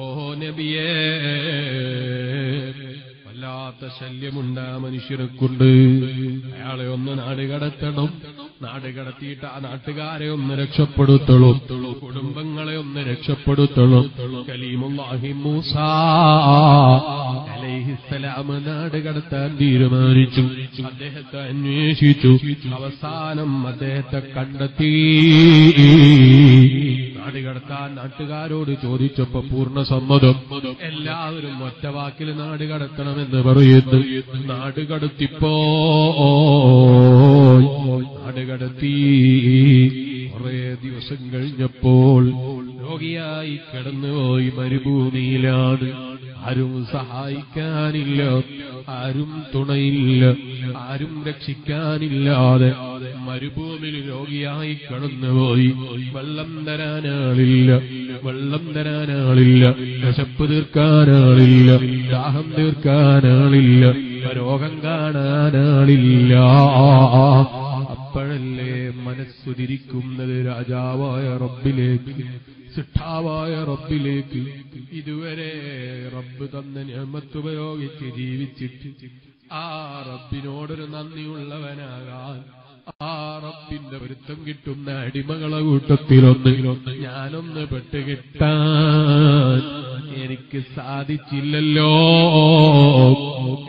ഓ നബിയേ, വല്ലാത്ത ശല്യമുണ്ട് ആ മനുഷ്യനെ കൊണ്ട്, അയാളെ ഒന്ന് നാടുകടത്തണം, നാടുകടത്തിയിട്ട് ആ നാട്ടുകാരെ ഒന്ന് രക്ഷപ്പെടുത്തുള്ളൂ, കുടുംബങ്ങളെ ഒന്ന് രക്ഷപ്പെടുത്തുള്ളൂ. കലീമുല്ലാഹി മൂസ അലൈഹിസ്സലാം നാടുകടത്താൻ തീരുമാനിച്ചു, അദ്ദേഹത്തെ അന്വേഷിച്ചു, അവസാനം അദ്ദേഹത്തെ കണ്ടെത്തി. നാടുകടത്താൻ നാട്ടുകാരോട് ചോദിച്ചപ്പോ പൂർണ്ണ സമ്മതം, എല്ലാവരും ഒറ്റവാക്കിൽ നാടുകടത്തണമെന്ന് പറയുന്നു. നാടുകടത്തിപ്പോ നാടുകടത്തി കുറേ ദിവസം കഴിഞ്ഞപ്പോൾ രോഗിയായി കിടന്നുപോയി, മരുഭൂമിയിലാണ്, ആരും സഹായിക്കാനില്ല, ആരും തുണയില്ല, ആരും രക്ഷിക്കാനില്ലാതെ മരുഭൂമിയിൽ രോഗിയായി കിടന്നുപോയി. വെള്ളം തരാനാളില്ല, വെള്ളം തരാനാളില്ല, വിശപ്പ് തീർക്കാനാളില്ല, ദാഹം തീർക്കാനാളില്ല, രോഗം കാണാനാളില്ല. അപ്പോഴല്ലേ മനസ്സുതിരിക്കുന്നത് രാജാവായ റബ്ബിലേക്ക്, സിട്ടാവായ റബ്ബിലേക്ക്. ഇതുവരെ റബ്ബ് തന്ന നിഅമത്ത് ഉപയോഗിച്ച് ജീവിച്ചിട്ട് ആ റബ്ബിനോടൊരു നന്ദിയുള്ളവനാകാൻ, ആ റബ്ബിന്റെ വൃത്തം കിട്ടുന്ന അടിമകളെ കൂട്ടത്തിലൊന്ന് ഞാനൊന്ന് പെട്ടുകിട്ടാൻ എനിക്ക് സാധിച്ചില്ലല്ലോ,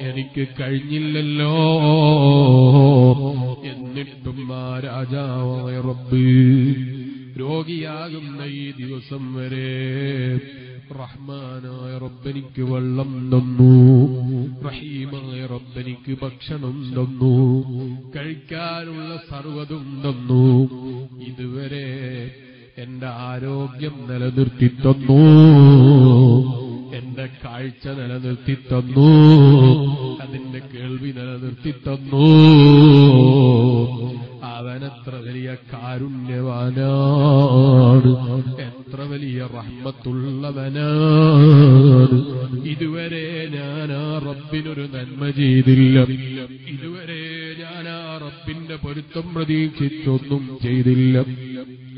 എനിക്ക് കഴിഞ്ഞില്ലല്ലോ. എന്നിട്ടും ആ രാജാവായ റബ്ബ് രോഗിയാകുന്ന ഈ ദിവസം വരെ റഹ്മാനായ റബ്ബനിക്ക് വെള്ളം തന്നു, റഹീമായ റബ്ബനിക്ക് ഭക്ഷണം തന്നു, കഴിക്കാനുള്ള സർവ്വതും തന്നു, ഇതുവരെ എന്റെ ആരോഗ്യം നിലനിർത്തി തന്നു, എന്റെ കാഴ്ച നിലനിർത്തി തന്നു, അതിന്റെ കേൾവി നിലനിർത്തി തന്നു. അവനെത്ര വലിയ കാരുണ്യവാനാണ്, എത്ര വലിയ റഹ്മത്തുള്ളവനാണ്. ഇതുവരെ ഞാൻ ആ റബ്ബിനൊരു നന്മ ചെയ്തില്ല, ഇതുവരെ ഞാൻ ആ റബ്ബിന്റെ പൊരുത്തം പ്രതീക്ഷിച്ചൊന്നും ചെയ്തില്ല.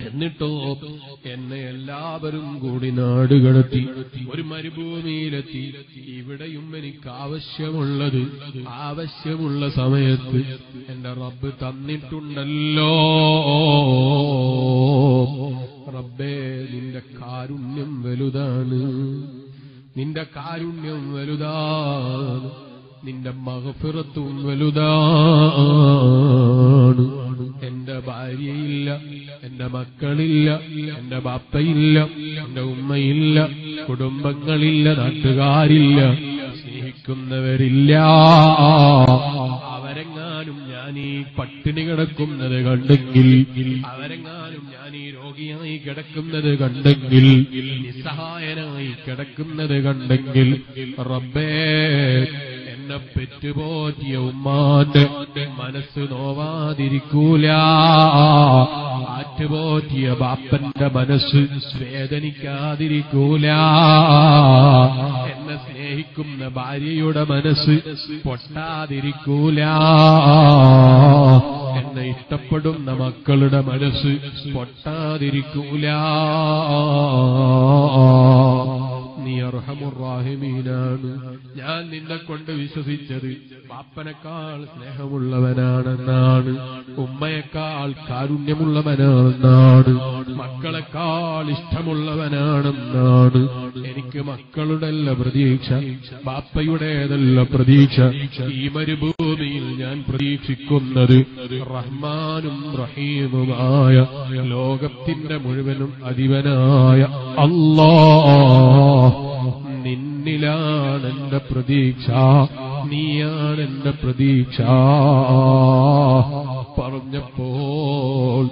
എന്നിട്ടോ എന്നെ എല്ലാവരും കൂടി നാടുകടത്തി ഒരു മരുഭൂമിയിലെത്തി. ഇവിടെയും എനിക്ക് ആവശ്യമുള്ളത് ആവശ്യമുള്ള സമയത്ത് എന്റെ റബ്ബ് തന്നിട്ടുണ്ടല്ലോ. റബ്ബേ, നിന്റെ കാരുണ്യം വലുതാണ്, നിന്റെ കാരുണ്യം വലുതാണ്. നിന്റെ മഗ്ഫിറത്തും വലുതാണ്. എന്റെ ഭാര്യയില്ല, എന്റെ മക്കളില്ല, എന്റെ ബാപ്പയില്ല, എന്റെ ഉമ്മയില്ല, കുടുംബങ്ങളില്ല, നാട്ടുകാരില്ല, സ്നേഹിക്കുന്നവരില്ല. അവരെങ്ങാനും ഞാൻ ഈ പട്ടിണി കിടക്കുന്നത് കണ്ടെങ്കിൽ, അവരെങ്ങാനും ഞാൻ ഈ രോഗിയായി കിടക്കുന്നത് കണ്ടെങ്കിൽ, നിസ്സഹായനായി കിടക്കുന്നത് കണ്ടെങ്കിൽ, റബ്ബേ എന്നെ പെറ്റുപോറ്റിയ ഉമ്മാന്റെ മനസ്സ് നോവാതിരിക്കൂല, ആറ്റുപോറ്റിയ ബാപ്പന്റെ മനസ്സ് വേദനിക്കാതിരിക്കൂല, എന്നെ സ്നേഹിക്കുന്ന ഭാര്യയുടെ മനസ്സ് പൊട്ടാതിരിക്കൂല, എന്നെ ഇഷ്ടപ്പെടുന്ന മക്കളുടെ മനസ്സ് പൊട്ടാതിരിക്കൂല. നീ അർഹമുർ റഹീമീനാണ്. ഞാൻ നിന്നെ കൊണ്ട് വിശ്വസിച്ചത് ബാപ്പനേക്കാൾ സ്നേഹമുള്ളവനാണെന്നാണ്, ഉമ്മയേക്കാൾ കാരുണ്യമുള്ളവനാണെന്നാണ്, മക്കളെക്കാൾ ഇഷ്ടമുള്ളവനാണെന്നാണ്. എനിക്ക് മക്കളുടെല്ല പ്രതീക്ഷ, ബാപ്പയുടേതല്ല പ്രതീക്ഷ. ഈ മരുഭൂമിയിൽ ഞാൻ പ്രതീക്ഷിക്കുന്നത് റഹ്മാനും റഹീമുമായ ലോകത്തിന്റെ മുഴുവനും അധിപനായ അല്ലാഹ്. നിന്നിലാണെന്റെ പ്രതീക്ഷ, നീയാണെന്റെ പ്രതീക്ഷ. പറഞ്ഞപ്പോൾ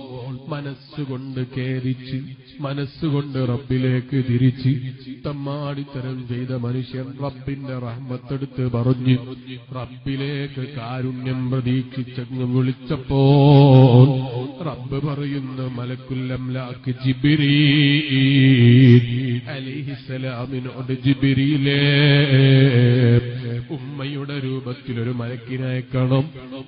മനസ്സുകൊണ്ട് ഖേദിച്ച്, മനസ്സുകൊണ്ട് റബ്ബിലേക്ക് തിരിച്ച് തമ്മാടിത്തരം ചെയ്ത മനുഷ്യൻ റബ്ബിന്റെ റഹ്മത്തെടുത്ത് പറഞ്ഞു, റബ്ബിലേക്ക് കാരുണ്യം പ്രതീക്ഷിച്ചങ്ങ് വിളിച്ചപ്പോൾ റബ്ബ് പറയുന്നു, മലക്കുൽ അംലാക്ക് ജിബ്രീൽ അലൈഹിസ്സലാമിനോട്, ജിബ്രീലേ ഉമ്മയുടെ രൂപത്തിലൊരു മലക്കിനയക്കണം,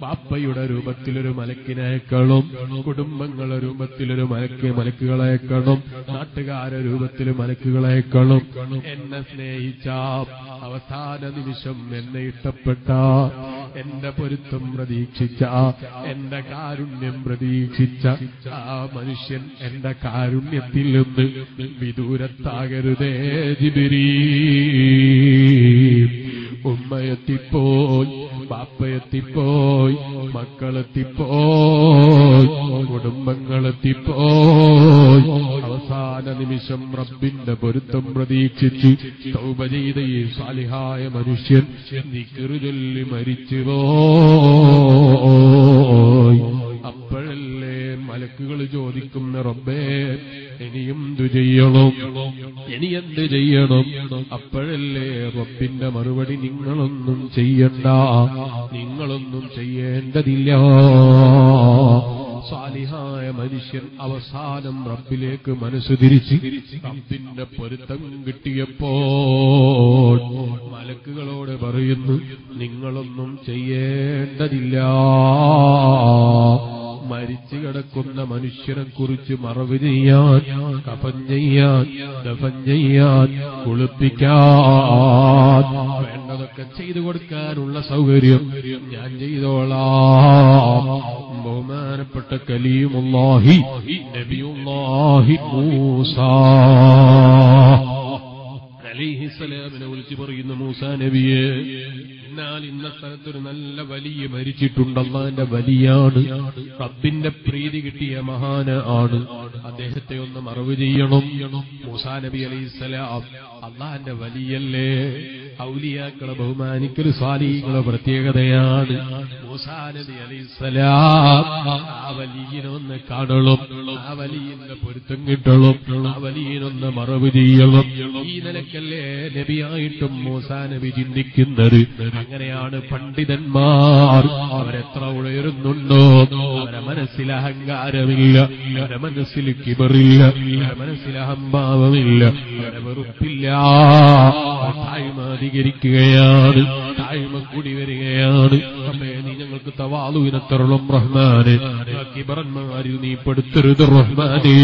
ബാപ്പയുടെ രൂപത്തിലൊരു മലക്കിനയക്കണം, കുടുംബങ്ങളുടെ രൂപത്തിലൊരു മലക്ക് മലക്കുകളയക്കണം, നാട്ടുകാരുടെ രൂപത്തിൽ മലക്കുകളയക്കണം. എന്നെ സ്നേഹിച്ച അവസാന നിമിഷം, എന്നെ ഇഷ്ടപ്പെട്ട, എന്റെ പൊരുത്തം പ്രതീക്ഷിച്ച, എന്റെ കാരുണ്യം പ്രതീക്ഷിച്ച ആ മനുഷ്യൻ എന്റെ കാരുണ്യത്തിൽ നിന്ന് വിദൂരത്താകരുതേ ജിബ്രീൽ. ഉമ്മയെത്തിപ്പോയി, ബാപ്പയെത്തിപ്പോയി, മക്കളെത്തിപ്പോയി, കുടുംബങ്ങളെത്തിപ്പോയി. അവസാന നിമിഷം റബ്ബിന്റെ പൊരുത്തം പ്രതീക്ഷിച്ച് തൗബ ചെയ്ത ഈ സാലിഹായ മനുഷ്യൻ ദിക്റ് ചൊല്ലി മരിച്ചുപോയി. അപ്പോഴല്ലേ മലക്കുകൾ ചോദിക്കുന്ന, റബ്ബേ ഇനിയും എന്തു ചെയ്യണം, ഇനി എന്ത് ചെയ്യണം? അപ്പോഴല്ലേ റബ്ബിന്റെ മറുപടി, നിങ്ങളൊന്നും ചെയ്യണ്ട, നിങ്ങളൊന്നും ചെയ്യേണ്ടതില്ല. സാലിഹായ മനുഷ്യൻ അവസാനം റബ്ബിലേക്ക് മനസ്സ് തിരിച്ച് റബ്ബിന്റെ പൊരുത്തം കിട്ടിയപ്പോൾ മലക്കുകളോട് പറയുന്നു, നിങ്ങളൊന്നും ചെയ്യേണ്ടതില്ല. മരിച്ചു കിടക്കുന്ന മനുഷ്യനെ കുറിച്ച് മറവ് ചെയ്യാൻ, കഫൻ ചെയ്യാൻ, ദഫൻ ചെയ്യാൻ, കുളിപ്പിക്കാൻ, വേണ്ടതൊക്കെ ചെയ്തു കൊടുക്കാനുള്ള സൗകര്യം ഞാൻ ചെയ്തോളാം. ബഹുമാനപ്പെട്ട കലീമുല്ലാഹി നബിയുല്ലാഹി മൂസാ അലൈഹിസ്സലാമിനെ വിളിച്ചു പറയുന്ന, മൂസാ നബിയെ, എന്നാൽ ഇന്ന സ്ഥലത്തൊരു നല്ല വലിയ മരിച്ചിട്ടുണ്ട്, അള്ളാന്റെ വലിയാണ്, റബ്ബിന്റെ പ്രീതി കിട്ടിയ മഹാന് ആണ്, അദ്ദേഹത്തെ ഒന്ന് മറവ് ചെയ്യണം. മൂസാ നബി അലൈഹിസ്സലാം, അള്ളാന്റെ വലിയല്ലേ, ഔലിയാക്കളെ ബഹുമാനിക്കൽ സ്വാലികളെ പ്രത്യേകതയാണ്. മൂസാ നബി അലൈഹിസ്സലാം ആ വലിയനൊന്ന് കാണണം, ആ വലിയന്റെ പൊരുത്തം കിട്ടണം, ആ വലിയനൊന്ന് മറവ് ചെയ്യണം. ഈ നിലക്കല്ലേ നബിയായിട്ടും മൂസാ നബി ചിന്തിക്കുന്നത്. അങ്ങനെയാണ് പണ്ഡിതന്മാർ. അവരെത്ര ഉയരുന്നുണ്ടോ, അവരെ മനസ്സിൽ അഹങ്കാരമില്ല, അവരെ മനസ്സിൽ കിബറില്ല, അവരെ മനസ്സിൽ അഹംഭാവമില്ല, അവരെ വെറുപ്പില്ല. താഴ്മ അധികരിക്കുകയാണ്, താഴ്മ കൂടി വരികയാണ്. അമ്മേ, നീ ഞങ്ങൾക്ക് തവാളുവിനെ തരണം റഹ്മാനെ, കിബറന്മാരിൽ നീ പെടുത്തരുത് റഹ്മാനെ.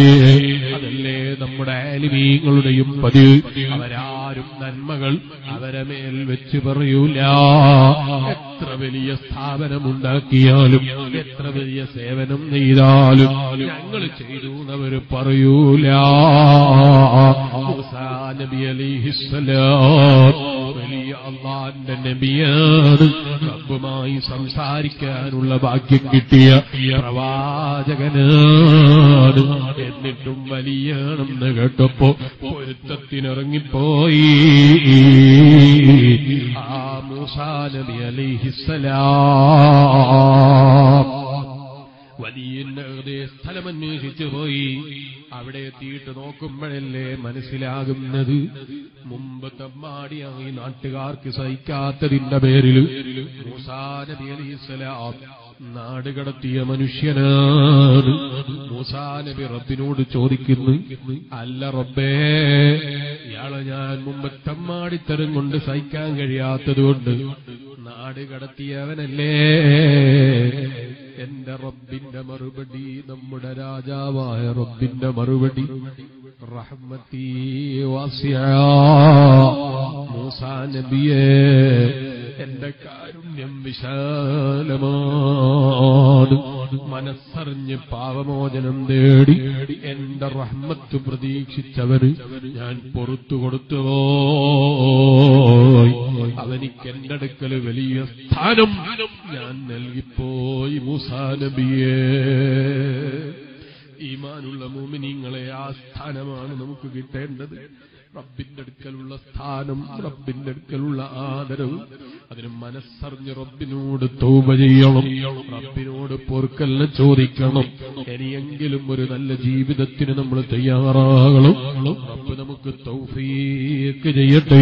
അതല്ലേ നമ്മുടെ ആലിമീങ്ങളുടെയും പതിവ്. അവരാരും നന്മകൾ അവരെ മേൽ വെച്ച് പറയൂല. എത്ര വലിയ സ്ഥാപനമുണ്ടാക്കിയാലും, എത്ര വലിയ സേവനം ചെയ്താലും ഞങ്ങൾ ചെയ്തു എന്നവർ പറയൂല. മൂസാ നബി അലൈഹിസ്സലാം വലിയ അല്ലാഹുവിന്റെ നബിയാണ് റബ്ബുമായി സംസാരിക്കാനുള്ള ഭാഗ്യം കിട്ടിയ പ്രവാചകനാണ്. എന്നിട്ടും വലിയാണെന്ന് കേട്ടപ്പോ പൊരുത്തത്തിനിറങ്ങിപ്പോയി. ആ മൂസാ നബി അലൈഹിസ്സലാം വലിയ സ്ഥലമന്വേഷിച്ചു പോയി. അവിടെ എത്തിയിട്ട് നോക്കുമ്പോഴല്ലേ മനസ്സിലാകുന്നത്, മുമ്പ് തമ്മാടിയായി നാട്ടുകാർക്ക് സഹിക്കാത്തതിന്റെ പേരിൽ മൂസാ നബി അലൈഹിസ്സലാം നാട് കടത്തിയ മനുഷ്യനാണ്. മൂസാ നബി റബ്ബിനോട് ചോദിക്കുന്നു, അല്ല റബ്ബേ, ഇയാളെ ഞാൻ മുമ്പ് തമ്മാടിത്തരം കൊണ്ട് സഹിക്കാൻ കഴിയാത്തതുകൊണ്ട് നാട് കടത്തിയവനല്ലേ? എന്റെ റബ്ബിന്റെ മറുപടി, നമ്മുടെ രാജാവായ റബ്ബിന്റെ മറുപടി, റഹ്മത്തി വാസിഅ മൂസാ നബിയേ, എന്റെ കാരുണ്യം വിശാലമാണ്. മനസ്സറിഞ്ഞ് പാപമോചനം തേടി എന്റെ റഹ്മത്ത് പ്രതീക്ഷിച്ചവന് ഞാൻ പൊറുത്തു കൊടുത്തുവോ? അവനിക്കെന്റെ അടുക്കൽ വലിയ സ്ഥാനം ഞാൻ നൽകിപ്പോയി മൂസാ നബിയേ. ഈമാനുള്ള മുഅ്മിനീങ്ങളെ, ആ സ്ഥാനമാണ് നമുക്ക് കിട്ടേണ്ടത്. റബ്ബിന്റെ അടുക്കലുള്ള സ്ഥാനം, റബ്ബിന്റെ അടുക്കലുള്ള ആദരവ്. അതിന് മനസ്സറിഞ്ഞ് റബ്ബിനോട് തൗബ ചെയ്യണം, റബ്ബിനോട് പൊറുക്കല്ല ചോദിക്കണം. ഇനിയെങ്കിലും ഒരു നല്ല ജീവിതത്തിന് നമ്മൾ തയ്യാറാകണം. റബ്ബ് നമുക്ക് തൗഫീക്ക് ചെയ്യട്ടെ.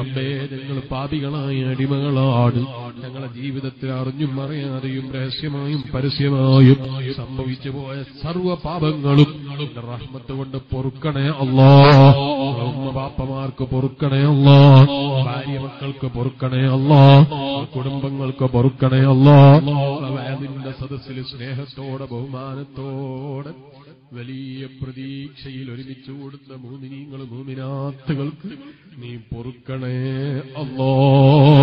റബ്ബേ, ഞങ്ങൾ പാപികളായ അടിമകളാണ്. ഞങ്ങളുടെ ജീവിതത്തിൽ അറിഞ്ഞും അറിയാതെയും രഹസ്യമായും പരസ്യമായും സംഭവിച്ചു പോയ സർവ്വ പാപങ്ങളും റഹ്മത്ത് കൊണ്ട് പൊറുക്കണേ അല്ലാഹ്. ബാപ്പമാർക്ക് പൊറുക്കണേ അല്ലാഹ്, ഭാര്യ മക്കൾക്ക് പൊറുക്കണേ അല്ലാഹ്, കുടുംബങ്ങൾക്ക് പൊറുക്കണേ അല്ലാഹ്. നിന്റെ സദസ്സിൽ സ്നേഹത്തോടെ ബഹുമാനത്തോടെ വലിയ പ്രതീക്ഷയിൽ ഒരുമിച്ച് കൂടുന്ന മുഅ്മിനീങ്ങൾ മുഅ്മിനാത്തുകൾക്ക് നീ പൊറുക്കണേ അല്ലാഹ്.